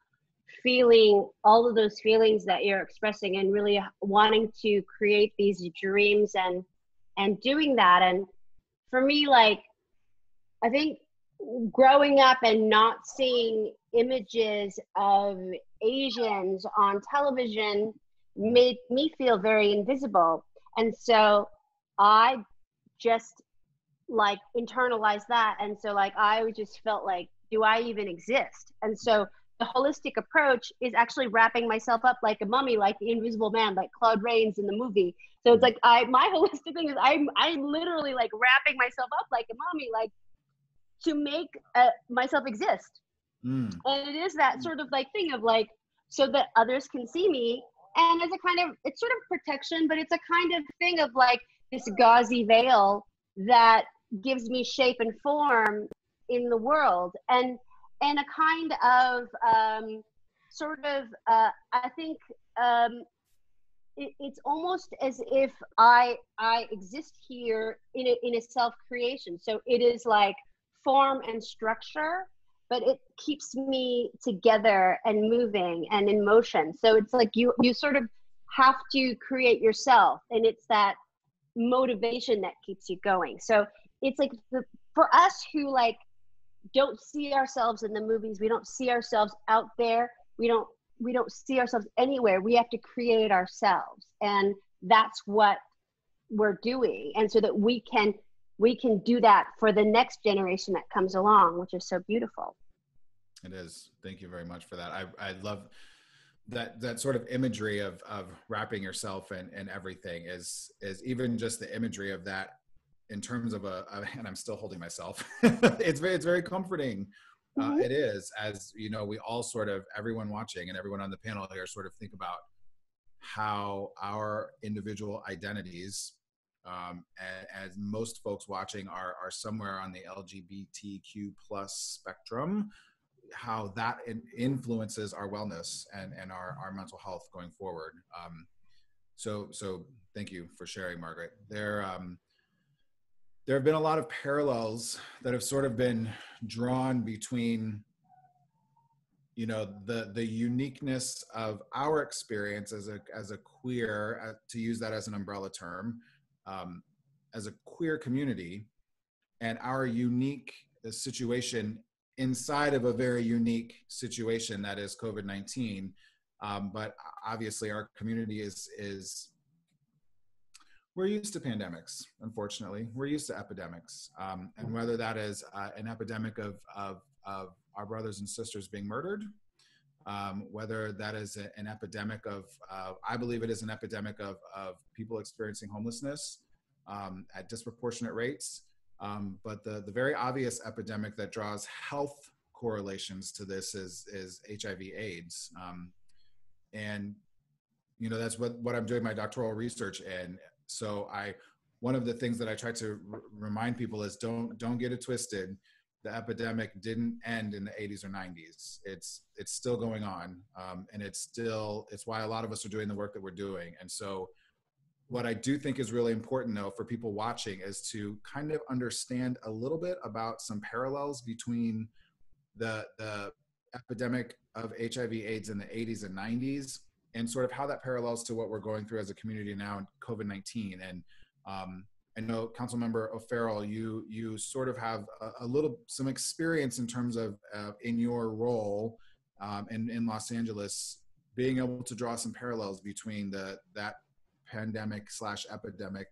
feeling all of those feelings that you're expressing and really wanting to create these dreams and doing that. And for me, like, I think growing up and not seeing images of Asians on television made me feel very invisible. And so I just like internalized that. And so like, I just felt like, do I even exist? And so the holistic approach is actually wrapping myself up like a mummy, like the Invisible Man, like Claude Rains in the movie. So it's like, my holistic thing is I'm literally like wrapping myself up like a mummy, like to make myself exist. Mm. And it is that sort of like thing of like, so that others can see me. And as a kind of, it's sort of protection, but it's a kind of thing of like this gauzy veil that gives me shape and form in the world. And a kind of it's almost as if I exist here in a self-creation. So it is like form and structure, but it keeps me together and moving and in motion. So it's like you sort of have to create yourself, and it's that motivation that keeps you going. So it's like for us who like don't see ourselves in the movies, we don't see ourselves out there, we don't see ourselves anywhere, we have to create ourselves. And that's what we're doing, and so that we can do that for the next generation that comes along, which is so beautiful. It is. Thank you very much for that. I love that sort of imagery of wrapping yourself and everything is even just the imagery of that in terms of and I'm still holding myself. It's very comforting. Mm-hmm. It is, as you know, we all sort of, everyone watching and everyone on the panel here sort of think about how our individual identities, as most folks watching are somewhere on the LGBTQ plus spectrum, how that influences our wellness and our mental health going forward. So thank you for sharing, Margaret. There have been a lot of parallels that have sort of been drawn between, you know, the uniqueness of our experience as a queer, to use that as an umbrella term, as a queer community, and our unique situation inside of a very unique situation that is COVID-19. But obviously our community is we're used to pandemics, unfortunately. We're used to epidemics. And whether that is an epidemic of our brothers and sisters being murdered, whether that is an epidemic I believe it is an epidemic of people experiencing homelessness at disproportionate rates. But the very obvious epidemic that draws health correlations to this is HIV/AIDS. And, you know, that's what I'm doing my doctoral research in. So one of the things that I try to remind people is don't get it twisted. the epidemic didn't end in the 80s or 90s. It's still going on. And it's why a lot of us are doing the work that we're doing. And so what I do think is really important, though, for people watching is to kind of understand a little bit about some parallels between the epidemic of HIV/AIDS in the 80s and 90s, and sort of how that parallels to what we're going through as a community now in COVID-19. And I know, Councilmember O'Farrell, you sort of have some experience in terms of in your role in Los Angeles, being able to draw some parallels between that pandemic/epidemic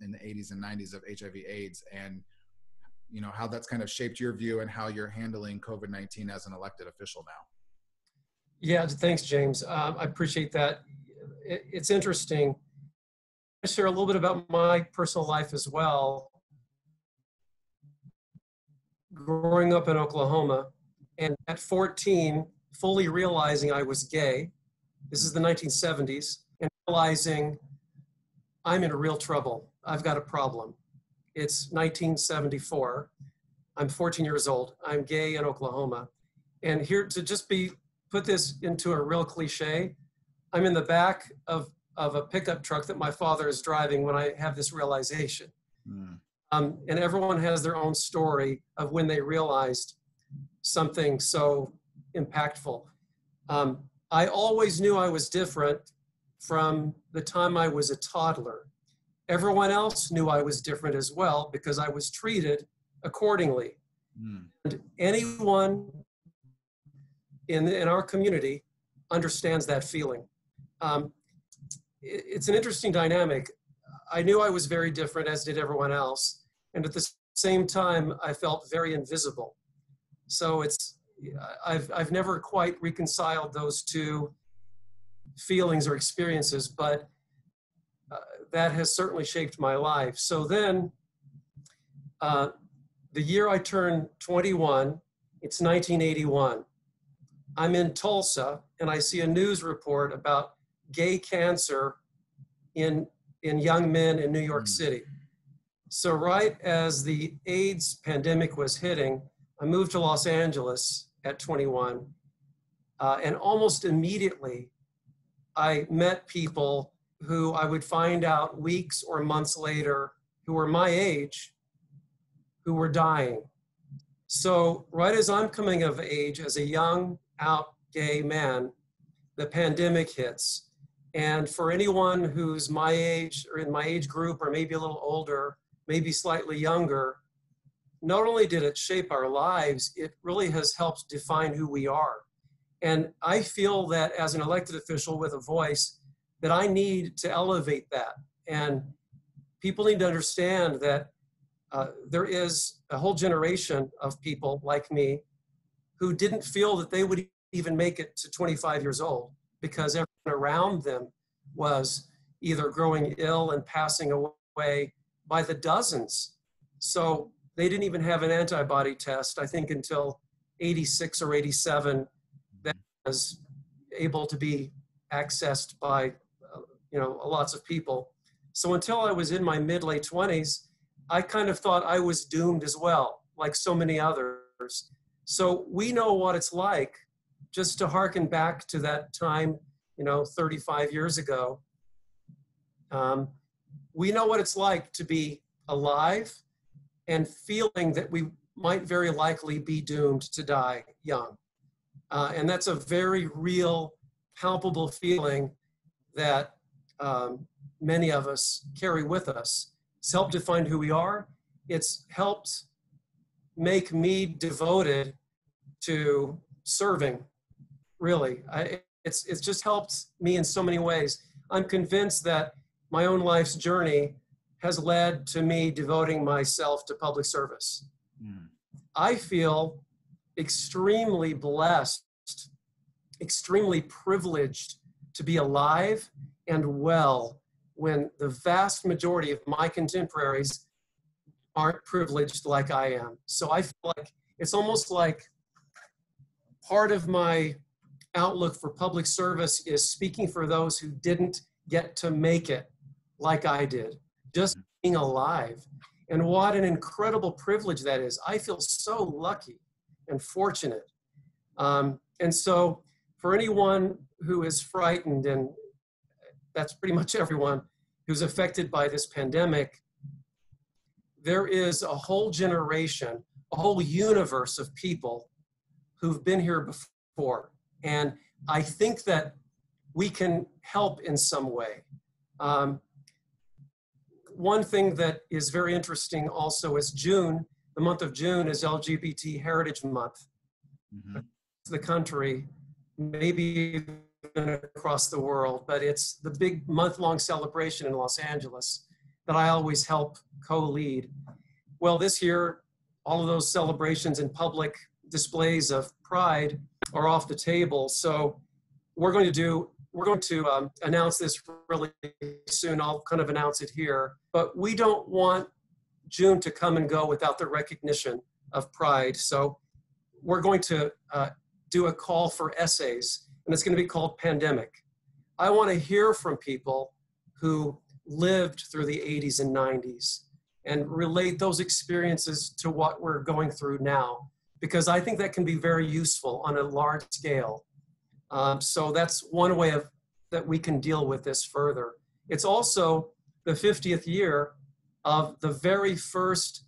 in the 80s and 90s of HIV/AIDS, and you know how that's kind of shaped your view and how you're handling COVID-19 as an elected official now. Yeah, thanks, James. I appreciate that. It's interesting. I share a little bit about my personal life as well. Growing up in Oklahoma, and at 14, fully realizing I was gay. This is the 1970s, and realizing I'm in real trouble. I've got a problem. It's 1974. I'm 14 years old. I'm gay in Oklahoma. And here, to just put this into a real cliche, I'm in the back of a pickup truck that my father is driving when I have this realization. And everyone has their own story of when they realized something so impactful. I always knew I was different from the time I was a toddler. Everyone else knew I was different as well because I was treated accordingly. And anyone in our community understands that feeling. It's an interesting dynamic. I knew I was very different, as did everyone else. And at the same time, I felt very invisible. So I've never quite reconciled those two feelings or experiences, but that has certainly shaped my life. So then the year I turned 21, it's 1981. I'm in Tulsa and I see a news report about gay cancer in young men in New York City. So right as the AIDS pandemic was hitting, I moved to Los Angeles at 21. And almost immediately I met people who I would find out weeks or months later who were my age, who were dying. So right as I'm coming of age as a young out gay man, the pandemic hits. And for anyone who's my age or in my age group, or maybe a little older, maybe slightly younger, not only did it shape our lives, it really has helped define who we are. And I feel that as an elected official with a voice, that I need to elevate that. And people need to understand that there is a whole generation of people like me who didn't feel that they would even make it to 25 years old because everyone around them was either growing ill and passing away by the dozens. So they didn't even have an antibody test, I think, until 86 or 87 that was able to be accessed by lots of people. So until I was in my mid-late 20s, I kind of thought I was doomed as well, like so many others. So we know what it's like, just to hearken back to that time, 35 years ago. We know what it's like to be alive and feeling that we might very likely be doomed to die young. And that's a very real, palpable feeling that many of us carry with us. It's helped define who we are. It's helped make me devoted to serving, really. It's just helped me in so many ways. I'm convinced that my own life's journey has led to me devoting myself to public service. I feel extremely blessed, extremely privileged to be alive and well when the vast majority of my contemporaries aren't privileged like I am. So I feel like it's almost like part of my outlook for public service is speaking for those who didn't get to make it like I did, just being alive. And what an incredible privilege that is. I feel so lucky and fortunate. And so for anyone who is frightened, and that's pretty much everyone who's affected by this pandemic, there is a whole generation, a whole universe of people who've been here before. And I think that we can help in some way. One thing that is very interesting also is June, the month of June is LGBT Heritage Month. Mm-hmm. The country, maybe even across the world, but it's the big month-long celebration in Los Angeles that I always help co-lead. Well, this year, all of those celebrations and public displays of pride are off the table. So we're going to announce this really soon. I'll kind of announce it here, but we don't want June to come and go without the recognition of pride. So we're going to do a call for essays, and it's going to be called Pandemic. I want to hear from people who lived through the 80s and 90s and relate those experiences to what we're going through now, because I think that can be very useful on a large scale. So that's one way of that we can deal with this further. It's also the 50th year of the very first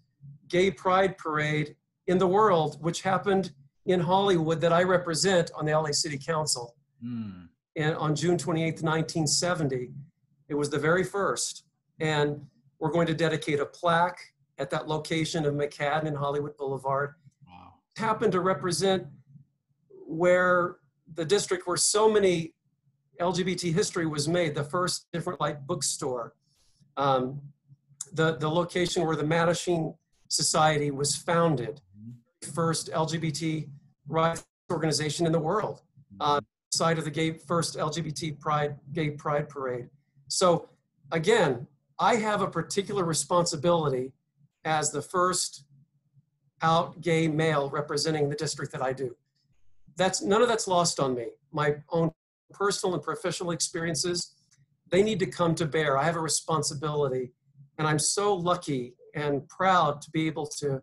gay pride parade in the world, which happened in Hollywood that I represent on the LA City Council. Mm. And on June 28th, 1970, it was the very first. And we're going to dedicate a plaque at that location of McCadden and Hollywood Boulevard. Wow. It happened to represent where the district where so many LGBT history was made, the first different light bookstore, the location where the Mattachine Society was founded, first LGBT rights organization in the world, side of the first LGBT gay pride parade. So again, I have a particular responsibility as the first out gay male representing the district that I do. None of that's lost on me. My own personal and professional experiences, they need to come to bear. I have a responsibility, and I'm so lucky and proud to be able to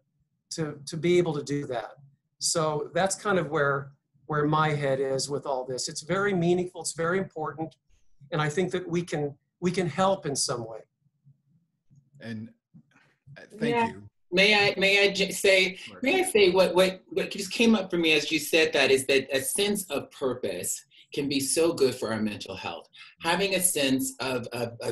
be able to do that. So that's kind of where my head is with all this. It's very meaningful, it's very important, and I think that we can help in some way. And thank you. May I say what just came up for me as you said that is that a sense of purpose can be so good for our mental health. Having a sense of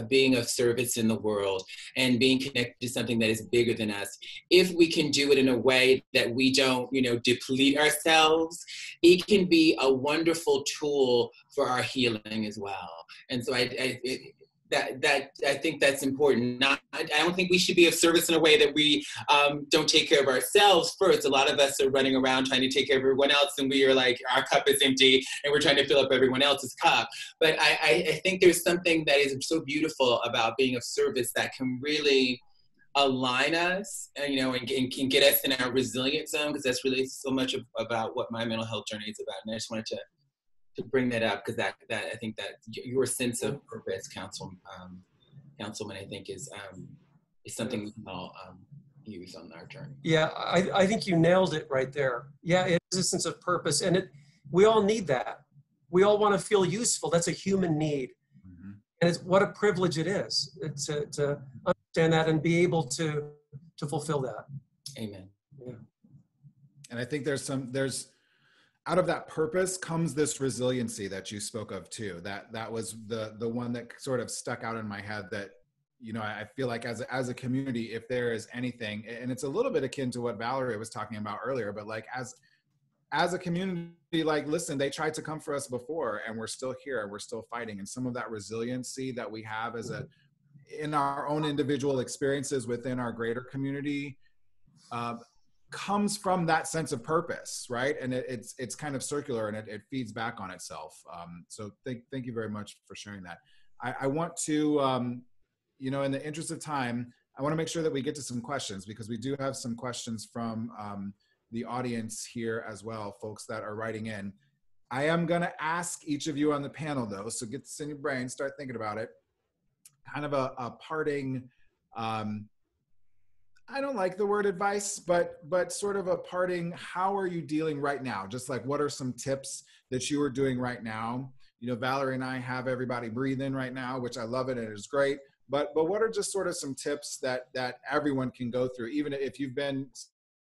being of service in the world and being connected to something that is bigger than us, if we can do it in a way that we don't, deplete ourselves, it can be a wonderful tool for our healing as well. And so I think that's important. I don't think we should be of service in a way that we don't take care of ourselves first. A lot of us are running around trying to take care of everyone else, and we are like, our cup is empty, and we're trying to fill up everyone else's cup. But I think there's something that is so beautiful about being of service that can really align us, and can get us in our resilient zone, because that's really so much about what my mental health journey is about. And I just wanted to bring that up, because that I think that your sense of purpose, Councilman, I think is something we can all use on our journey. Yeah, I think you nailed it right there. Yeah, it is a sense of purpose, and we all need that. We all want to feel useful. That's a human need, mm-hmm. And it's what a privilege it is to understand that and be able to fulfill that. Amen. Yeah, and I think there's. Out of that purpose comes this resiliency that you spoke of too. That was the one that sort of stuck out in my head, that, I feel like as a community, if there is anything, and it's a little bit akin to what Valerie was talking about earlier, but like as a community, like, listen, they tried to come for us before, and we're still here and we're still fighting. And some of that resiliency that we have as in our own individual experiences within our greater community, comes from that sense of purpose, right? And it's kind of circular, and it feeds back on itself. So thank you very much for sharing that. I want to, in the interest of time, I want to make sure that we get to some questions, because we do have some questions from the audience here as well, folks that are writing in. I am going to ask each of you on the panel, though, so get this in your brain, start thinking about it. Kind of a parting I don't like the word advice, but sort of a parting, how are you dealing right now? Just like, what are some tips that you are doing right now? You know, Valerie and I have everybody breathe in right now, which I love it and it's great. But what are just sort of some tips that everyone can go through, even if you've been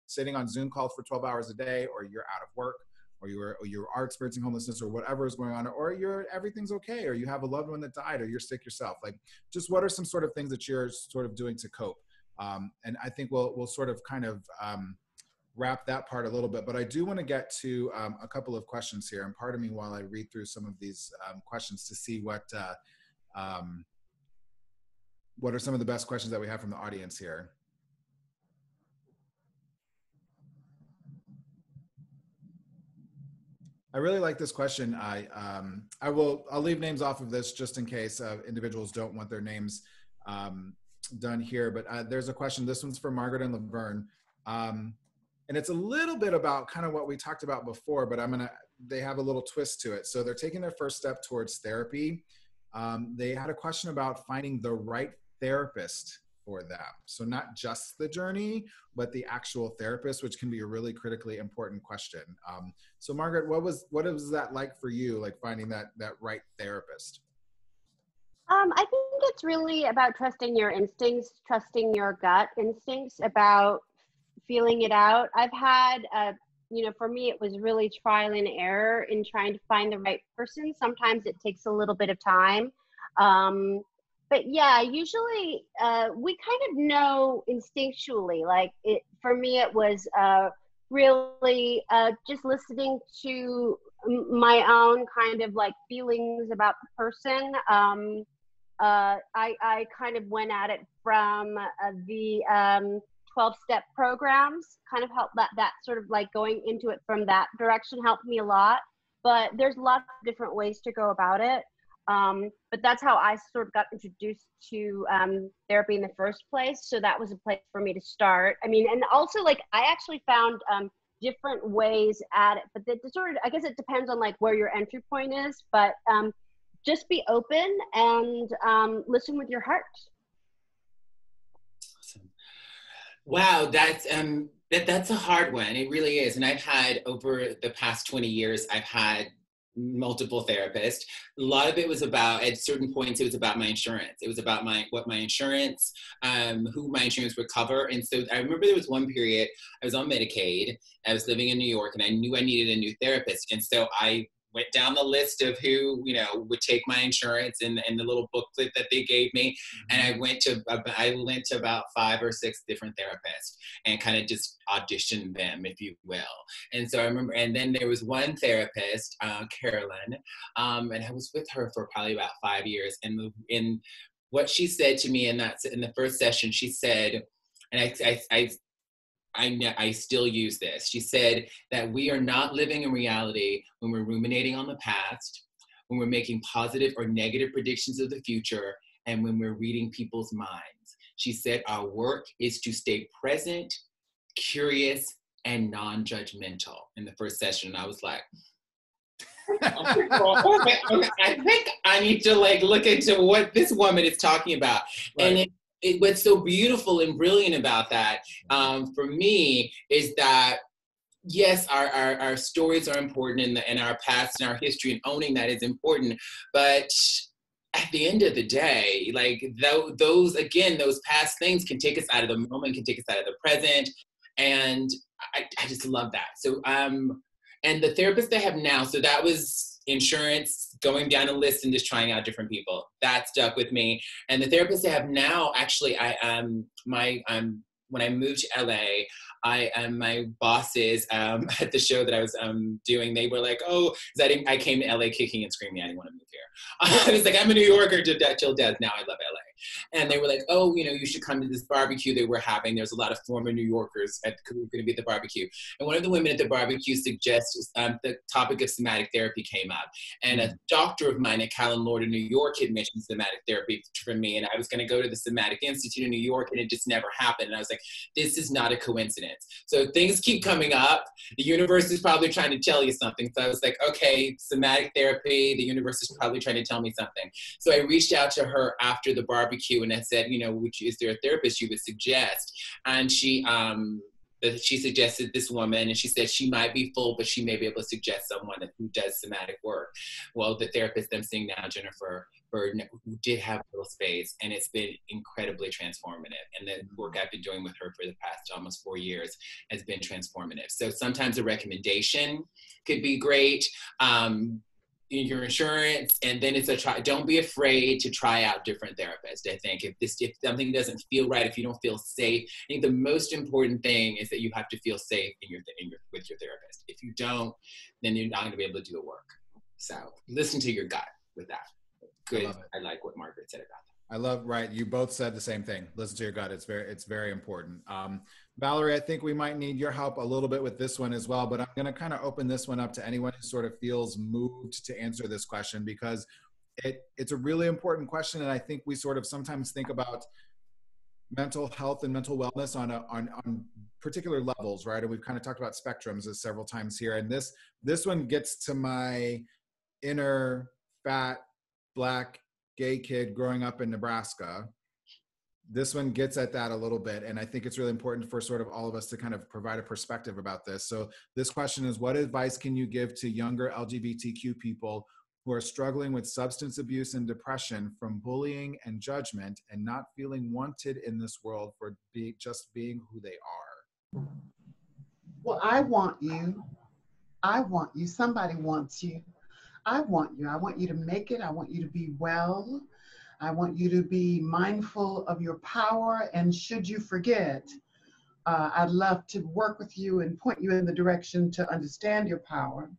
sitting on Zoom calls for 12 hours a day, or you're out of work, or you are experiencing homelessness, or whatever is going on, or everything's okay, or you have a loved one that died, or you're sick yourself. Like, just what are some sort of things that you're sort of doing to cope? And I think we'll sort of kind of wrap that part a little bit, but I do want to get to a couple of questions here. And pardon me while I read through some of these questions to see what are some of the best questions that we have from the audience here. I really like this question. I'll leave names off of this just in case individuals don't want their names done here, but there's a question. This one's for Margaret and Laverne. And it's a little bit about kind of what we talked about before, but they have a little twist to it. So they're taking their first step towards therapy. They had a question about finding the right therapist for them. So not just the journey, but the actual therapist, which can be a really critically important question. So Margaret, what was that like for you, like finding that right therapist? I think it's really about trusting your instincts, trusting your gut instincts, about feeling it out. I've had, for me, it was really trial and error in trying to find the right person. Sometimes it takes a little bit of time. But yeah, usually we kind of know instinctually, like for me, it was really just listening to my own kind of like feelings about the person. I kind of went at it from the 12-step programs, kind of helped that sort of like going into it from that direction helped me a lot, but there's lots of different ways to go about it. But that's how I sort of got introduced to therapy in the first place. So that was a place for me to start. I mean, and also like I actually found different ways at it, but the sort of, I guess it depends on like where your entry point is, but just be open and listen with your heart. Awesome. Wow, that's a hard one. It really is. And I've had, over the past 20 years, I've had multiple therapists. A lot of it was about, at certain points, it was about my insurance. It was about my insurance, who my insurance would cover. And so I remember there was one period I was on Medicaid. I was living in New York and I knew I needed a new therapist. And so I went down the list of who, would take my insurance and the little booklet that they gave me. And I went to about 5 or 6 different therapists and kind of just auditioned them, if you will. And so I remember, and then there was one therapist, Carolyn, and I was with her for probably about 5 years. And in what she said to me in the first session, she said, and I still use this. She said that we are not living in reality when we're ruminating on the past, when we're making positive or negative predictions of the future, and when we're reading people's minds. She said our work is to stay present, curious, and non-judgmental. In the first session, I was like, okay, I think I need to like look into what this woman is talking about. Right. And what's so beautiful and brilliant about that for me is that, yes, our stories are important, and our past and our history and owning that is important. But at the end of the day, like those past things can take us out of the moment, can take us out of the present. And I just love that. So, and the therapist I have now, so that was insurance, going down a list and just trying out different people. That stuck with me. And the therapist I have now, actually, when I moved to LA, my bosses at the show that I was doing, they were like, oh, I came to LA kicking and screaming, I didn't want to move here. I was like, I'm a New Yorker till death. Now I love LA. And they were like, oh, you should come to this barbecue they were having. There's a lot of former New Yorkers who were going to be at the barbecue. And one of the women at the barbecue suggests the topic of somatic therapy came up. And a doctor of mine at Callen-Lorde in New York had mentioned somatic therapy for me. And I was going to go to the Somatic Institute in New York, and it just never happened. And I was like, this is not a coincidence. So things keep coming up. The universe is probably trying to tell you something. So I was like, okay, somatic therapy, the universe is probably trying to tell me something. So I reached out to her after the bar barbecue, and I said, you know, which is there a therapist you would suggest? And she suggested this woman, and she said she might be full, but she may be able to suggest someone who does somatic work. Well, the therapist I'm seeing now, Jennifer Burden, who did have a little space, and it's been incredibly transformative. And the work I've been doing with her for the past almost 4 years has been transformative. So sometimes a recommendation could be great. In your insurance, and then it's a try. Don't be afraid to try out different therapists. I think if something doesn't feel right, if you don't feel safe, I think the most important thing is that you have to feel safe with your therapist. If you don't, then you're not going to be able to do the work. So listen to your gut with that. Good. I like what Margaret said about that. I love, right? You both said the same thing. Listen to your gut. It's very important. Valerie, I think we might need your help a little bit with this one as well, but I'm going to kind of open this one up to anyone who sort of feels moved to answer this question, because it's a really important question. And I think we sort of sometimes think about mental health and mental wellness on particular levels, right? And we've kind of talked about spectrums several times here. And this one gets to my inner fat, black, gay kid growing up in Nebraska. This one gets at that a little bit, and I think it's really important for sort of all of us to kind of provide a perspective about this. So this question is, what advice can you give to younger LGBTQ people who are struggling with substance abuse and depression from bullying and judgment and not feeling wanted in this world for just being who they are? Well, I want you, somebody wants you. I want you to make it. I want you to be well. I want you to be mindful of your power, and should you forget, I'd love to work with you and point you in the direction to understand your power.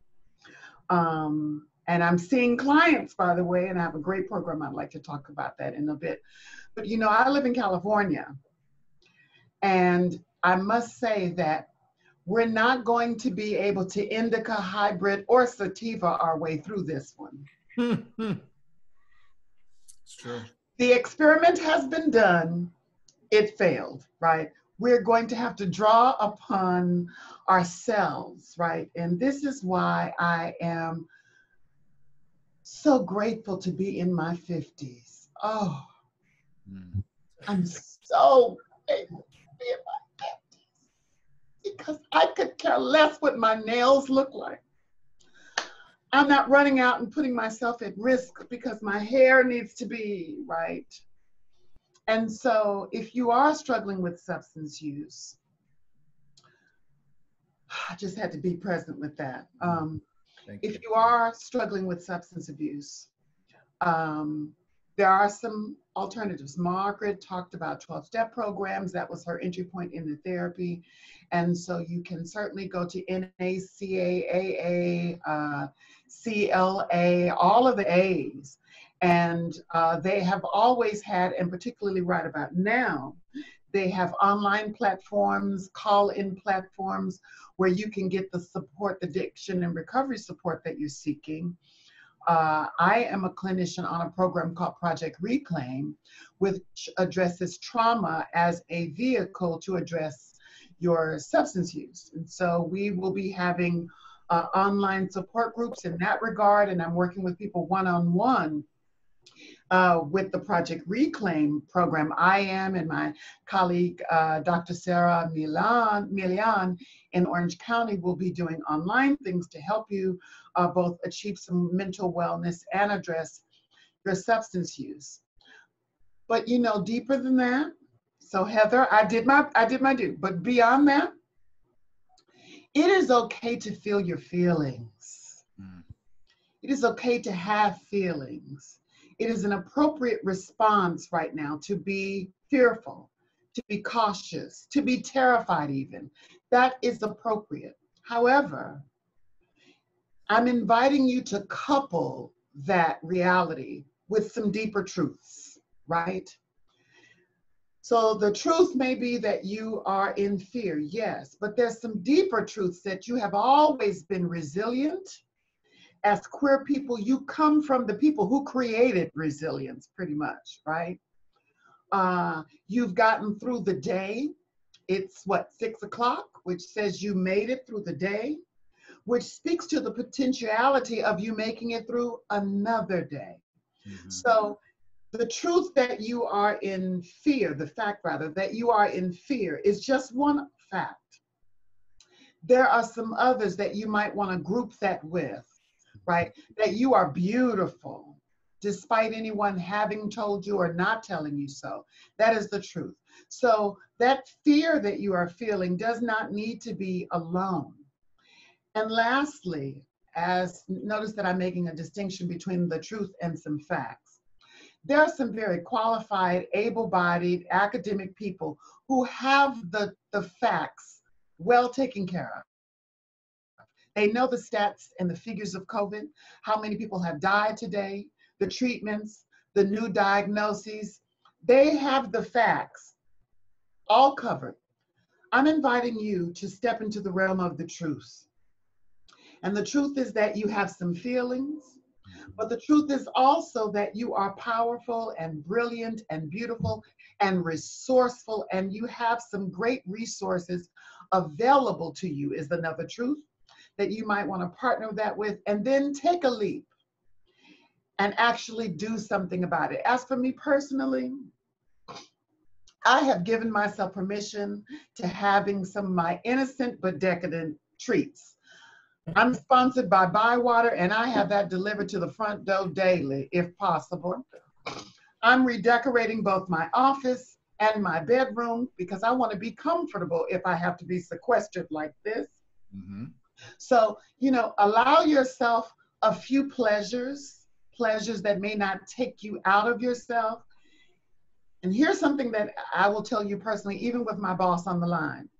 And I'm seeing clients, by the way, and I have a great program. I'd like to talk about that in a bit. But you know, I live in California, and I must say that we're not going to be able to indica, hybrid, or sativa our way through this one. Sure. The experiment has been done. It failed, right? We're going to have to draw upon ourselves, right? And this is why I am so grateful to be in my 50s. Oh, I'm so grateful to be in my 50s because I could care less what my nails look like. I'm not running out and putting myself at risk because my hair needs to be right. And so if you are struggling with substance use, I just had to be present with that. If you are struggling with substance abuse, there are some alternatives. Margaret talked about 12-step programs. That was her entry point into therapy. And so you can certainly go to NACAAA, CLA, all of the A's. And they have always had, and particularly right about now, they have online platforms, call-in platforms, where you can get the support, addiction and recovery support that you're seeking. I am a clinician on a program called Project Reclaim, which addresses trauma as a vehicle to address your substance use. And so we will be having online support groups in that regard, and I'm working with people one-on-one with the Project Reclaim program. I am, and my colleague, Dr. Sarah Milian in Orange County, will be doing online things to help you both achieve some mental wellness and address your substance use. But you know, deeper than that, so Heather, I did my due, but beyond that, it is okay to feel your feelings. It is okay to have feelings. It is an appropriate response right now to be fearful, to be cautious, to be terrified even. That is appropriate. However, I'm inviting you to couple that reality with some deeper truths, right? So the truth may be that you are in fear, yes, but there's some deeper truths that you have always been resilient. As queer people, you come from the people who created resilience, pretty much, right? You've gotten through the day. It's what, 6 o'clock, which says you made it through the day, which speaks to the potentiality of you making it through another day. So The truth that you are in fear, the fact rather, that you are in fear is just one fact. There are some others that you might want to group that with, right? That you are beautiful, despite anyone having told you or not telling you so. That is the truth. So that fear that you are feeling does not need to be alone. And lastly, as notice that I'm making a distinction between the truth and some facts. There are some very qualified, able-bodied, academic people who have the facts well taken care of. They know the stats and the figures of COVID, how many people have died today, the treatments, the new diagnoses. They have the facts all covered. I'm inviting you to step into the realm of the truth. And the truth is that you have some feelings, but the truth is also that you are powerful and brilliant and beautiful and resourceful, and you have some great resources available to you is another truth that you might want to partner that with, and then take a leap and actually do something about it. As for me personally, I have given myself permission to having some of my innocent but decadent treats. I'm sponsored by Bywater, and I have that delivered to the front door daily, if possible. I'm redecorating both my office and my bedroom because I want to be comfortable if I have to be sequestered like this. Mm-hmm. So, you know, allow yourself a few pleasures that may not take you out of yourself. And here's something that I will tell you personally, even with my boss on the line.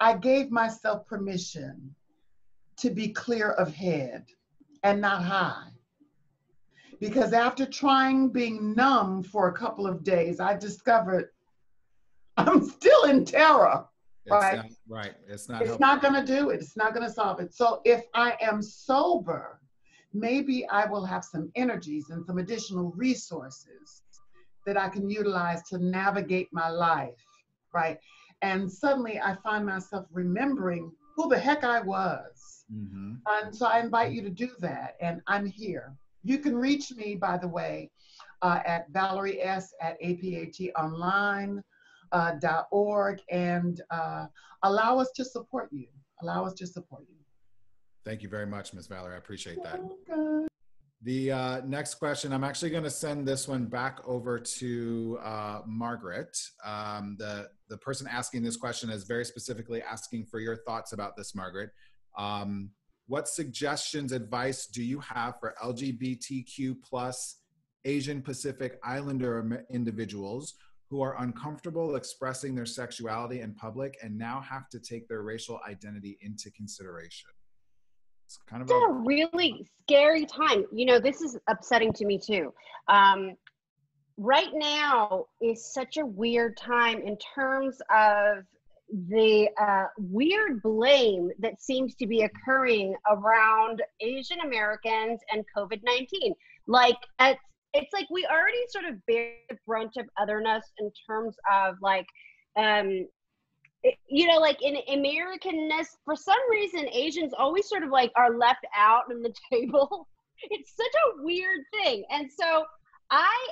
I gave myself permission to be clear of head and not high. Because after trying being numb for a couple of days, I discovered I'm still in terror, right? Right, it's not gonna do it, it's not gonna solve it. So if I am sober, maybe I will have some energies and some additional resources that I can utilize to navigate my life, right? And suddenly I find myself remembering who the heck I was. Mm-hmm. And so I invite you to do that, and I'm here. You can reach me, by the way, at ValerieS@apaitonline.org, and allow us to support you. Allow us to support you. Thank you very much, Ms. Valerie. I appreciate that. Okay. The next question, I'm actually going to send this one back over to Margaret. The person asking this question is very specifically asking for your thoughts about this, Margaret. What suggestions, advice do you have for LGBTQ+ Asian Pacific Islander individuals who are uncomfortable expressing their sexuality in public and now have to take their racial identity into consideration? It's kind of a really scary time. You know, this is upsetting to me too. Right now is such a weird time in terms of the weird blame that seems to be occurring around Asian Americans and COVID-19. Like, it's like we already sort of bear the brunt of otherness in terms of like, you know, like in Americanness, for some reason, Asians always sort of like are left out on the table. It's such a weird thing. And so I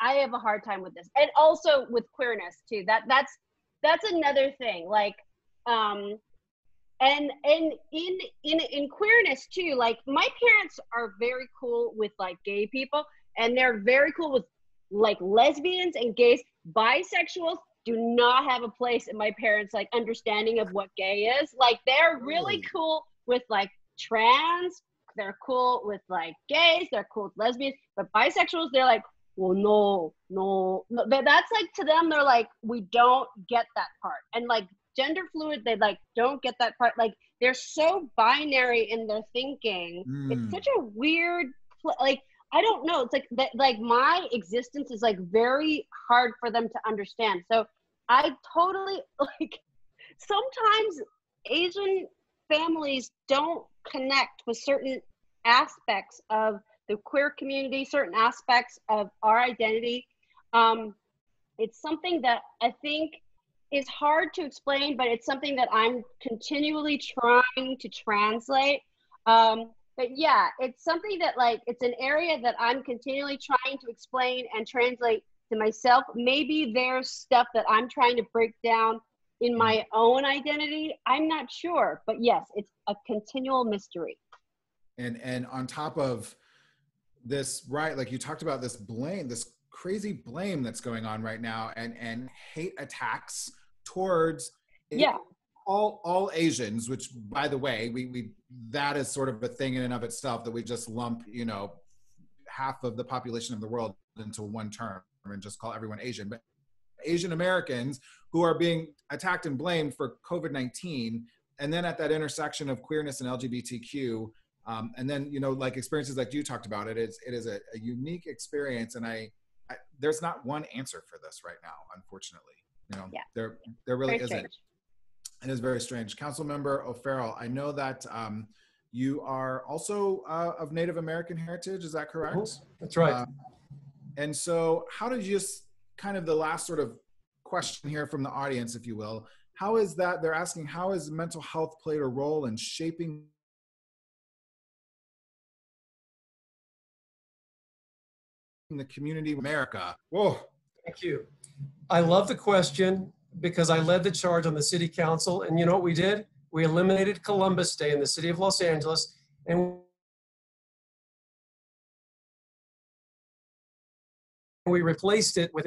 have a hard time with this. And also with queerness too, that's another thing. Like, and in queerness too, like my parents are very cool with like gay people, and they're very cool with like lesbians and gays. Bisexuals do not have a place in my parents' like understanding of what gay is. Like they're really cool with like trans, they're cool with like gays, they're cool with lesbians, but bisexuals, they're like, well, no. But that's like, to them, they're like, we don't get that part. And like gender fluid, they like don't get that part. Like they're so binary in their thinking. It's such a weird, like, I don't know. It's like that, like my existence is like very hard for them to understand. So I totally, like, sometimes Asian families don't connect with certain aspects of the queer community, certain aspects of our identity. It's something that I think is hard to explain, but it's something that I'm continually trying to translate. But yeah, it's something that like, it's an area that I'm continually trying to explain and translate to myself. Maybe there's stuff that I'm trying to break down in my own identity. I'm not sure, but yes, it's a continual mystery. And on top of this, right, like you talked about this blame, this crazy blame that's going on right now, and hate attacks towards all Asians, which by the way, we that is sort of a thing in and of itself, that we just lump, you know, half of the population of the world into one term and just call everyone Asian. But Asian Americans who are being attacked and blamed for COVID-19, and then at that intersection of queerness and LGBTQ, and then, you know, like experiences like you talked about, it is a unique experience, and I there's not one answer for this right now, unfortunately. You know, there really isn't. It is very strange. Councilmember O'Farrell, I know that you are also of Native American heritage. Is that correct? Oh, that's right. And so how did you, kind of the last sort of question here from the audience, if you will, how is that, they're asking, how has mental health played a role in shaping the community of America? Whoa. Thank you. I love the question because I led the charge on the city council, and you know what we did? We eliminated Columbus Day in the city of Los Angeles, and we replaced it with,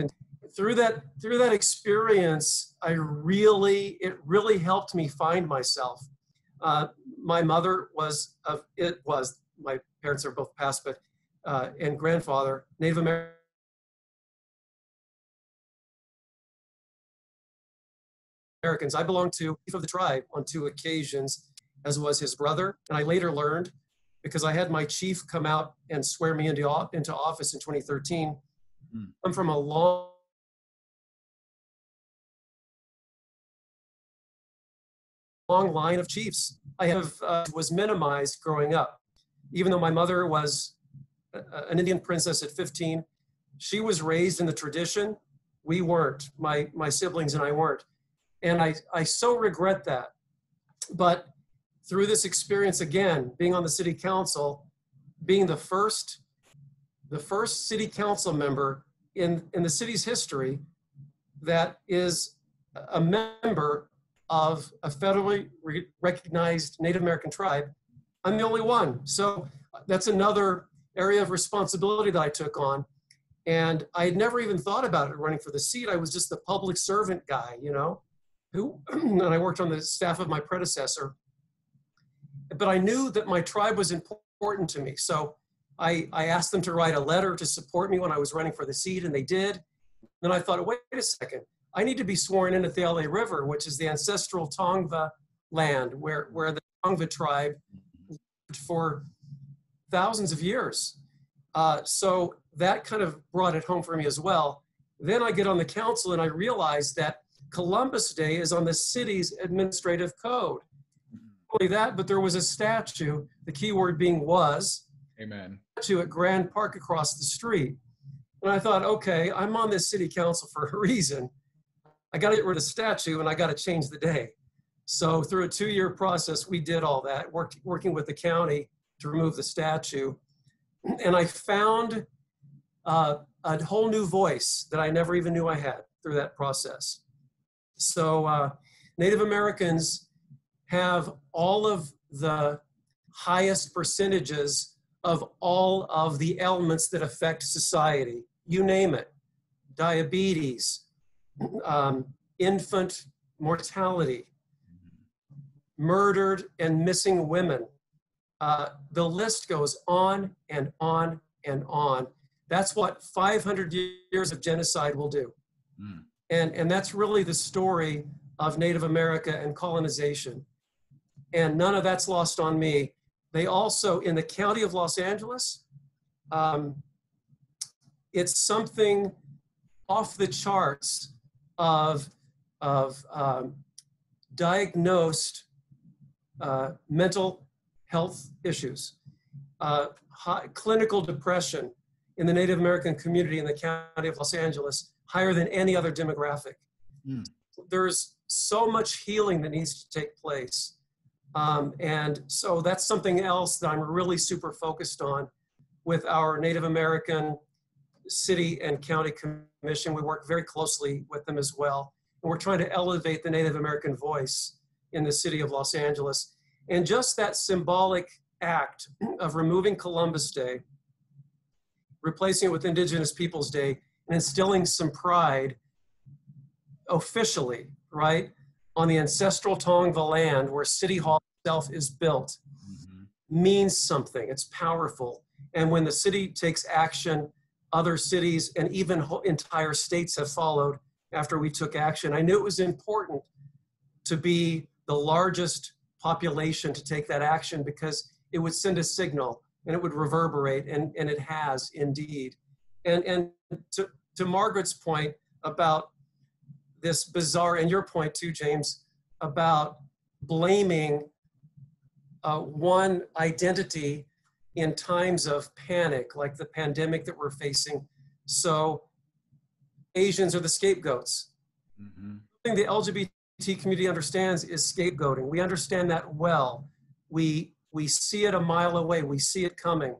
through that experience, it really helped me find myself. My mother my parents are both passed, but, and grandfather, Native American. Americans. I belonged to chief of the tribe on 2 occasions, as was his brother. And I later learned, because I had my chief come out and swear me into office in 2013. I'm from a long line of chiefs. I have was minimized growing up. Even though my mother was an Indian princess at 15, she was raised in the tradition. We weren't. My siblings and I weren't. And I so regret that. But through this experience, again, being on the city council, being the first city council member in the city's history that is a member of a federally recognized Native American tribe, I'm the only one. So that's another area of responsibility that I took on. And I had never even thought about it running for the seat. I was just the public servant guy, you know? And I worked on the staff of my predecessor, but I knew that my tribe was important to me. So I asked them to write a letter to support me when I was running for the seat, and they did. Then I thought, wait a second, I need to be sworn in at the LA River, which is the ancestral Tongva land where the Tongva tribe lived for thousands of years. So that kind of brought it home for me as well. Then I get on the council and I realized that Columbus Day is on the city's administrative code. Not only that, but there was a statue, the key word being was, amen, statue at Grand Park across the street. And I thought, okay, I'm on this city council for a reason. I got to get rid of the statue and I got to change the day. So through a 2-year process, we did all that, working with the county to remove the statue. And I found a whole new voice that I never even knew I had through that process. So Native Americans have all of the highest percentages of all of the elements that affect society. You name it: diabetes, infant mortality, murdered and missing women. The list goes on and on and on. That's what 500 years of genocide will do. Mm. And that's really the story of Native America and colonization. And none of that's lost on me. They also, in the county of Los Angeles, it's something off the charts of diagnosed mental health issues. Clinical depression in the Native American community in the county of Los Angeles, higher than any other demographic. Mm. There's so much healing that needs to take place. And so that's something else that I'm really super focused on with our Native American City and County Commission. We work very closely with them as well. And we're trying to elevate the Native American voice in the city of Los Angeles. And just that symbolic act of removing Columbus Day, replacing it with Indigenous Peoples Day, and instilling some pride officially, right, on the ancestral Tongva land where City Hall itself is built, means something. It's powerful. And when the city takes action, other cities and even entire states have followed after we took action. I knew it was important to be the largest population to take that action because it would send a signal and it would reverberate, and it has indeed. And to Margaret's point about this bizarre, and your point too, James, about blaming one identity in times of panic, like the pandemic that we're facing. So Asians are the scapegoats. I think the LGBT community understands is scapegoating. We understand that well. We see it a mile away. We see it coming,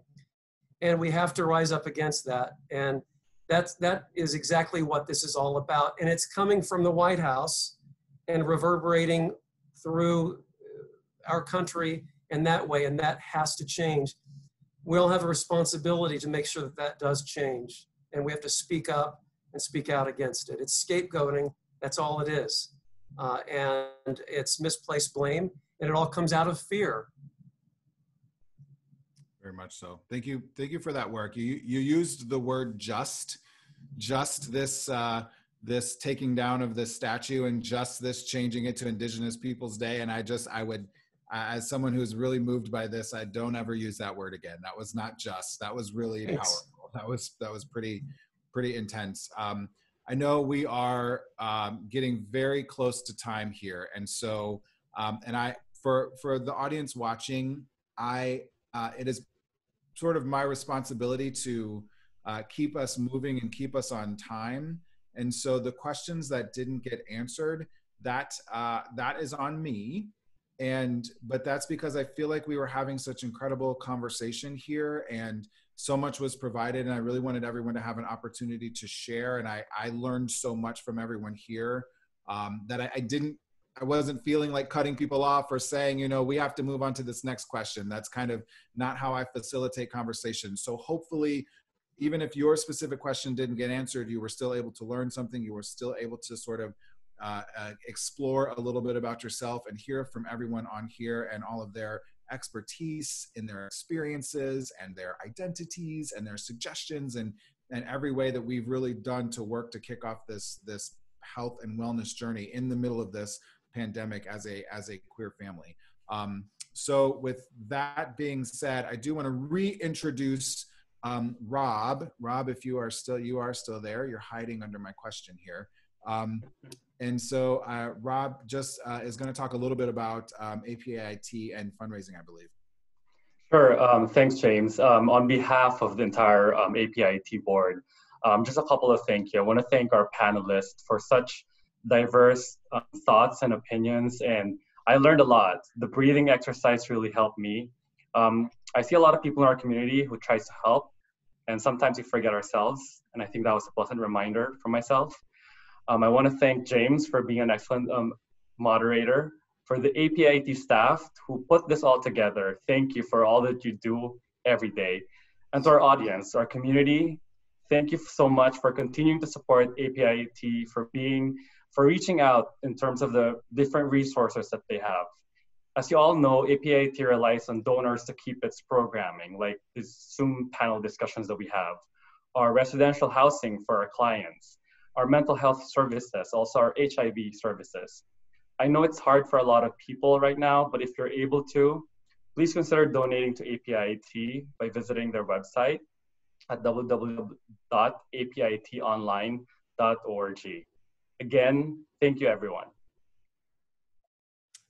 and we have to rise up against that. And that is exactly what this is all about. And it's coming from the White House and reverberating through our country in that way, and that has to change. We all have a responsibility to make sure that that does change, and we have to speak up and speak out against it. It's scapegoating, that's all it is. And it's misplaced blame, and it all comes out of fear. Very much so. Thank you for that work. You used the word just this taking down of this statue, and just this changing it to Indigenous Peoples Day. And as someone who's really moved by this, I don't ever use that word again. That was not just. That was really powerful. That was pretty intense. I know we are getting very close to time here, and so and I for the audience watching, it is sort of my responsibility to keep us moving and keep us on time. And so the questions that didn't get answered, that is on me. But that's because I feel like we were having such incredible conversation here, and so much was provided, and I really wanted everyone to have an opportunity to share. And I learned so much from everyone here that I wasn't feeling like cutting people off or saying, we have to move on to this next question. That's kind of not how I facilitate conversations. So hopefully, even if your specific question didn't get answered, you were still able to learn something. You were still able to sort of explore a little bit about yourself and hear from everyone on here and all of their expertise in their experiences and their identities and their suggestions and every way that we've really done to work to kick off this health and wellness journey in the middle of this pandemic as a queer family. So with that being said, I do want to reintroduce Rob. Rob, if you are still there, you're hiding under my question here. And so Rob just is going to talk a little bit about APAIT and fundraising, I believe. Sure. Thanks, James. On behalf of the entire APAIT board, just a couple of thank you. I want to thank our panelists for such diverse thoughts and opinions, and I learned a lot. The breathing exercise really helped me. I see a lot of people in our community who tries to help, and sometimes we forget ourselves, and I think that was a pleasant reminder for myself. I want to thank James for being an excellent moderator, for the APAIT staff who put this all together. Thank you for all that you do every day. And to our audience, our community, thank you so much for continuing to support APAIT, for reaching out in terms of the different resources that they have. As you all know, APAIT relies on donors to keep its programming, like the Zoom panel discussions that we have, our residential housing for our clients, our mental health services, also our HIV services. I know it's hard for a lot of people right now, but if you're able to, please consider donating to APAIT by visiting their website at www.apaitonline.org. Again, thank you, everyone.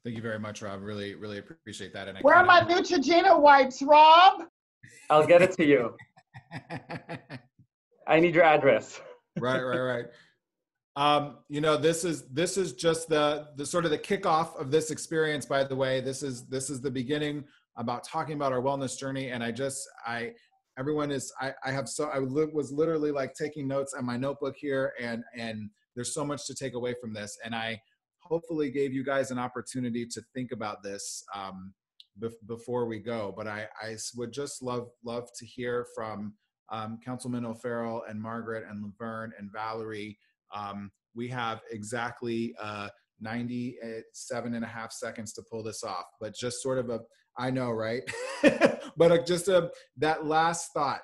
Thank you very much, Rob. Really, really appreciate that. And where are my Neutrogena wipes, Rob? I'll get it to you. I need your address. Right. You know, this is just the sort of the kickoff of this experience, by the way. This is the beginning about talking about our wellness journey. And I was literally like taking notes on my notebook here, and there's so much to take away from this. And I hopefully gave you guys an opportunity to think about this, before we go. But I would just love to hear from, Councilman O'Farrell and Margaret and Laverne and Valerie. We have exactly 97.5 seconds to pull this off, but just sort of I know, right? But that last thought,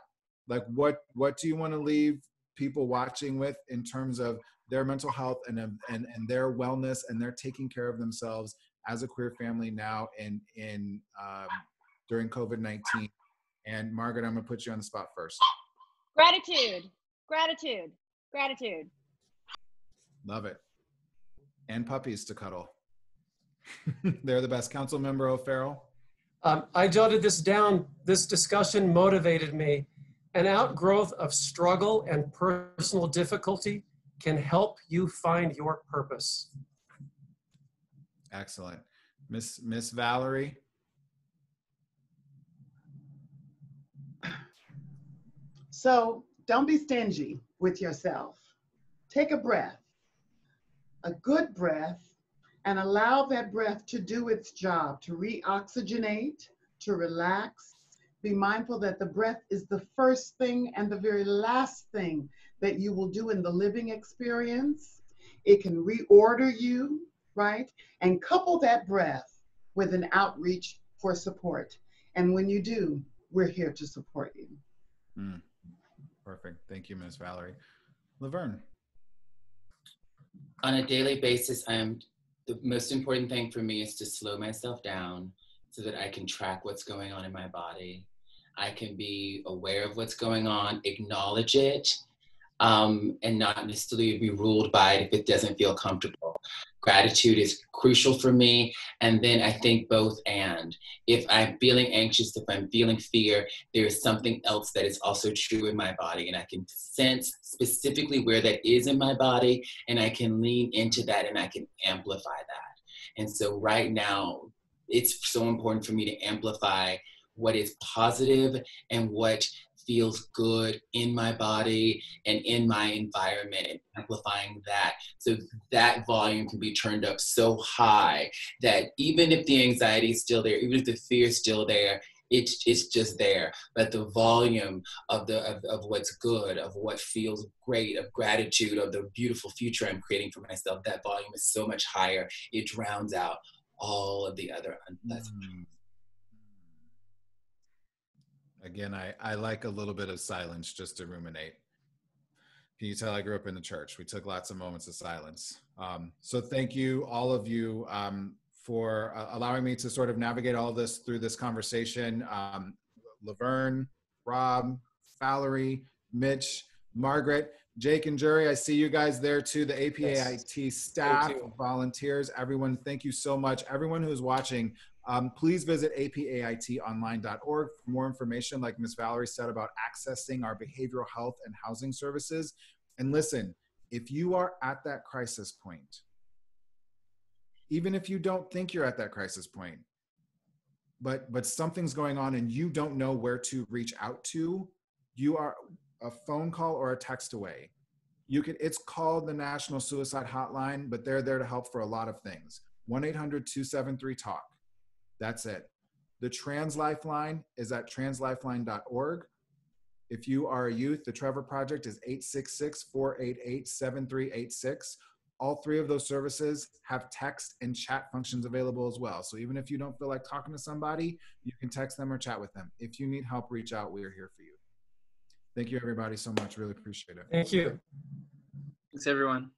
like what do you want to leave people watching with in terms of their mental health and their wellness and their taking care of themselves as a queer family now in during COVID-19? And Margaret, I'm going to put you on the spot first. Gratitude, gratitude, gratitude. Love it. And puppies to cuddle. They're the best. Council Member O'Farrell. I jotted this down. This discussion motivated me. An outgrowth of struggle and personal difficulty can help you find your purpose. Excellent. Miss Valerie. So don't be stingy with yourself. Take a breath, a good breath, and allow that breath to do its job, to reoxygenate, to relax. Be mindful that the breath is the first thing and the very last thing that you will do in the living experience. It can reorder you, right? And couple that breath with an outreach for support. And when you do, we're here to support you. Mm. Perfect. Thank you, Ms. Valerie. Laverne. On a daily basis, the most important thing for me is to slow myself down so that I can track what's going on in my body. I can be aware of what's going on, acknowledge it, and not necessarily be ruled by it if it doesn't feel comfortable. Gratitude is crucial for me. And then I think both and. If I'm feeling anxious, if I'm feeling fear, there is something else that is also true in my body. And I can sense specifically where that is in my body. And I can lean into that and I can amplify that. And so right now, it's so important for me to amplify what is positive and what feels good in my body and in my environment, and amplifying that. So that volume can be turned up so high that even if the anxiety is still there, even if the fear is still there, it's just there. But the volume of what's good, of what feels great, of gratitude, of the beautiful future I'm creating for myself, that volume is so much higher. It drowns out all of the other unpleasant. Again, I like a little bit of silence just to ruminate. Can you tell I grew up in the church? We took lots of moments of silence. So thank you, all of you, for allowing me to sort of navigate all this through this conversation. Laverne, Rob, Valerie, Mitch, Margaret, Jake and Drury, I see you guys there too. The APAIT staff, volunteers, everyone, thank you so much. Everyone who's watching, please visit apaitonline.org for more information, like Ms. Valerie said, about accessing our behavioral health and housing services. And listen, if you are at that crisis point, even if you don't think you're at that crisis point, but something's going on and you don't know where to reach out to, you are a phone call or a text away. It's called the National Suicide Hotline, but they're there to help for a lot of things. 1-800-273-TALK. That's it. The Trans Lifeline is at translifeline.org. If you are a youth, the Trevor Project is 866-488-7386. All three of those services have text and chat functions available as well. So even if you don't feel like talking to somebody, you can text them or chat with them. If you need help, reach out. We are here for you. Thank you, everybody, so much. Really appreciate it. Thank you. Thanks, everyone.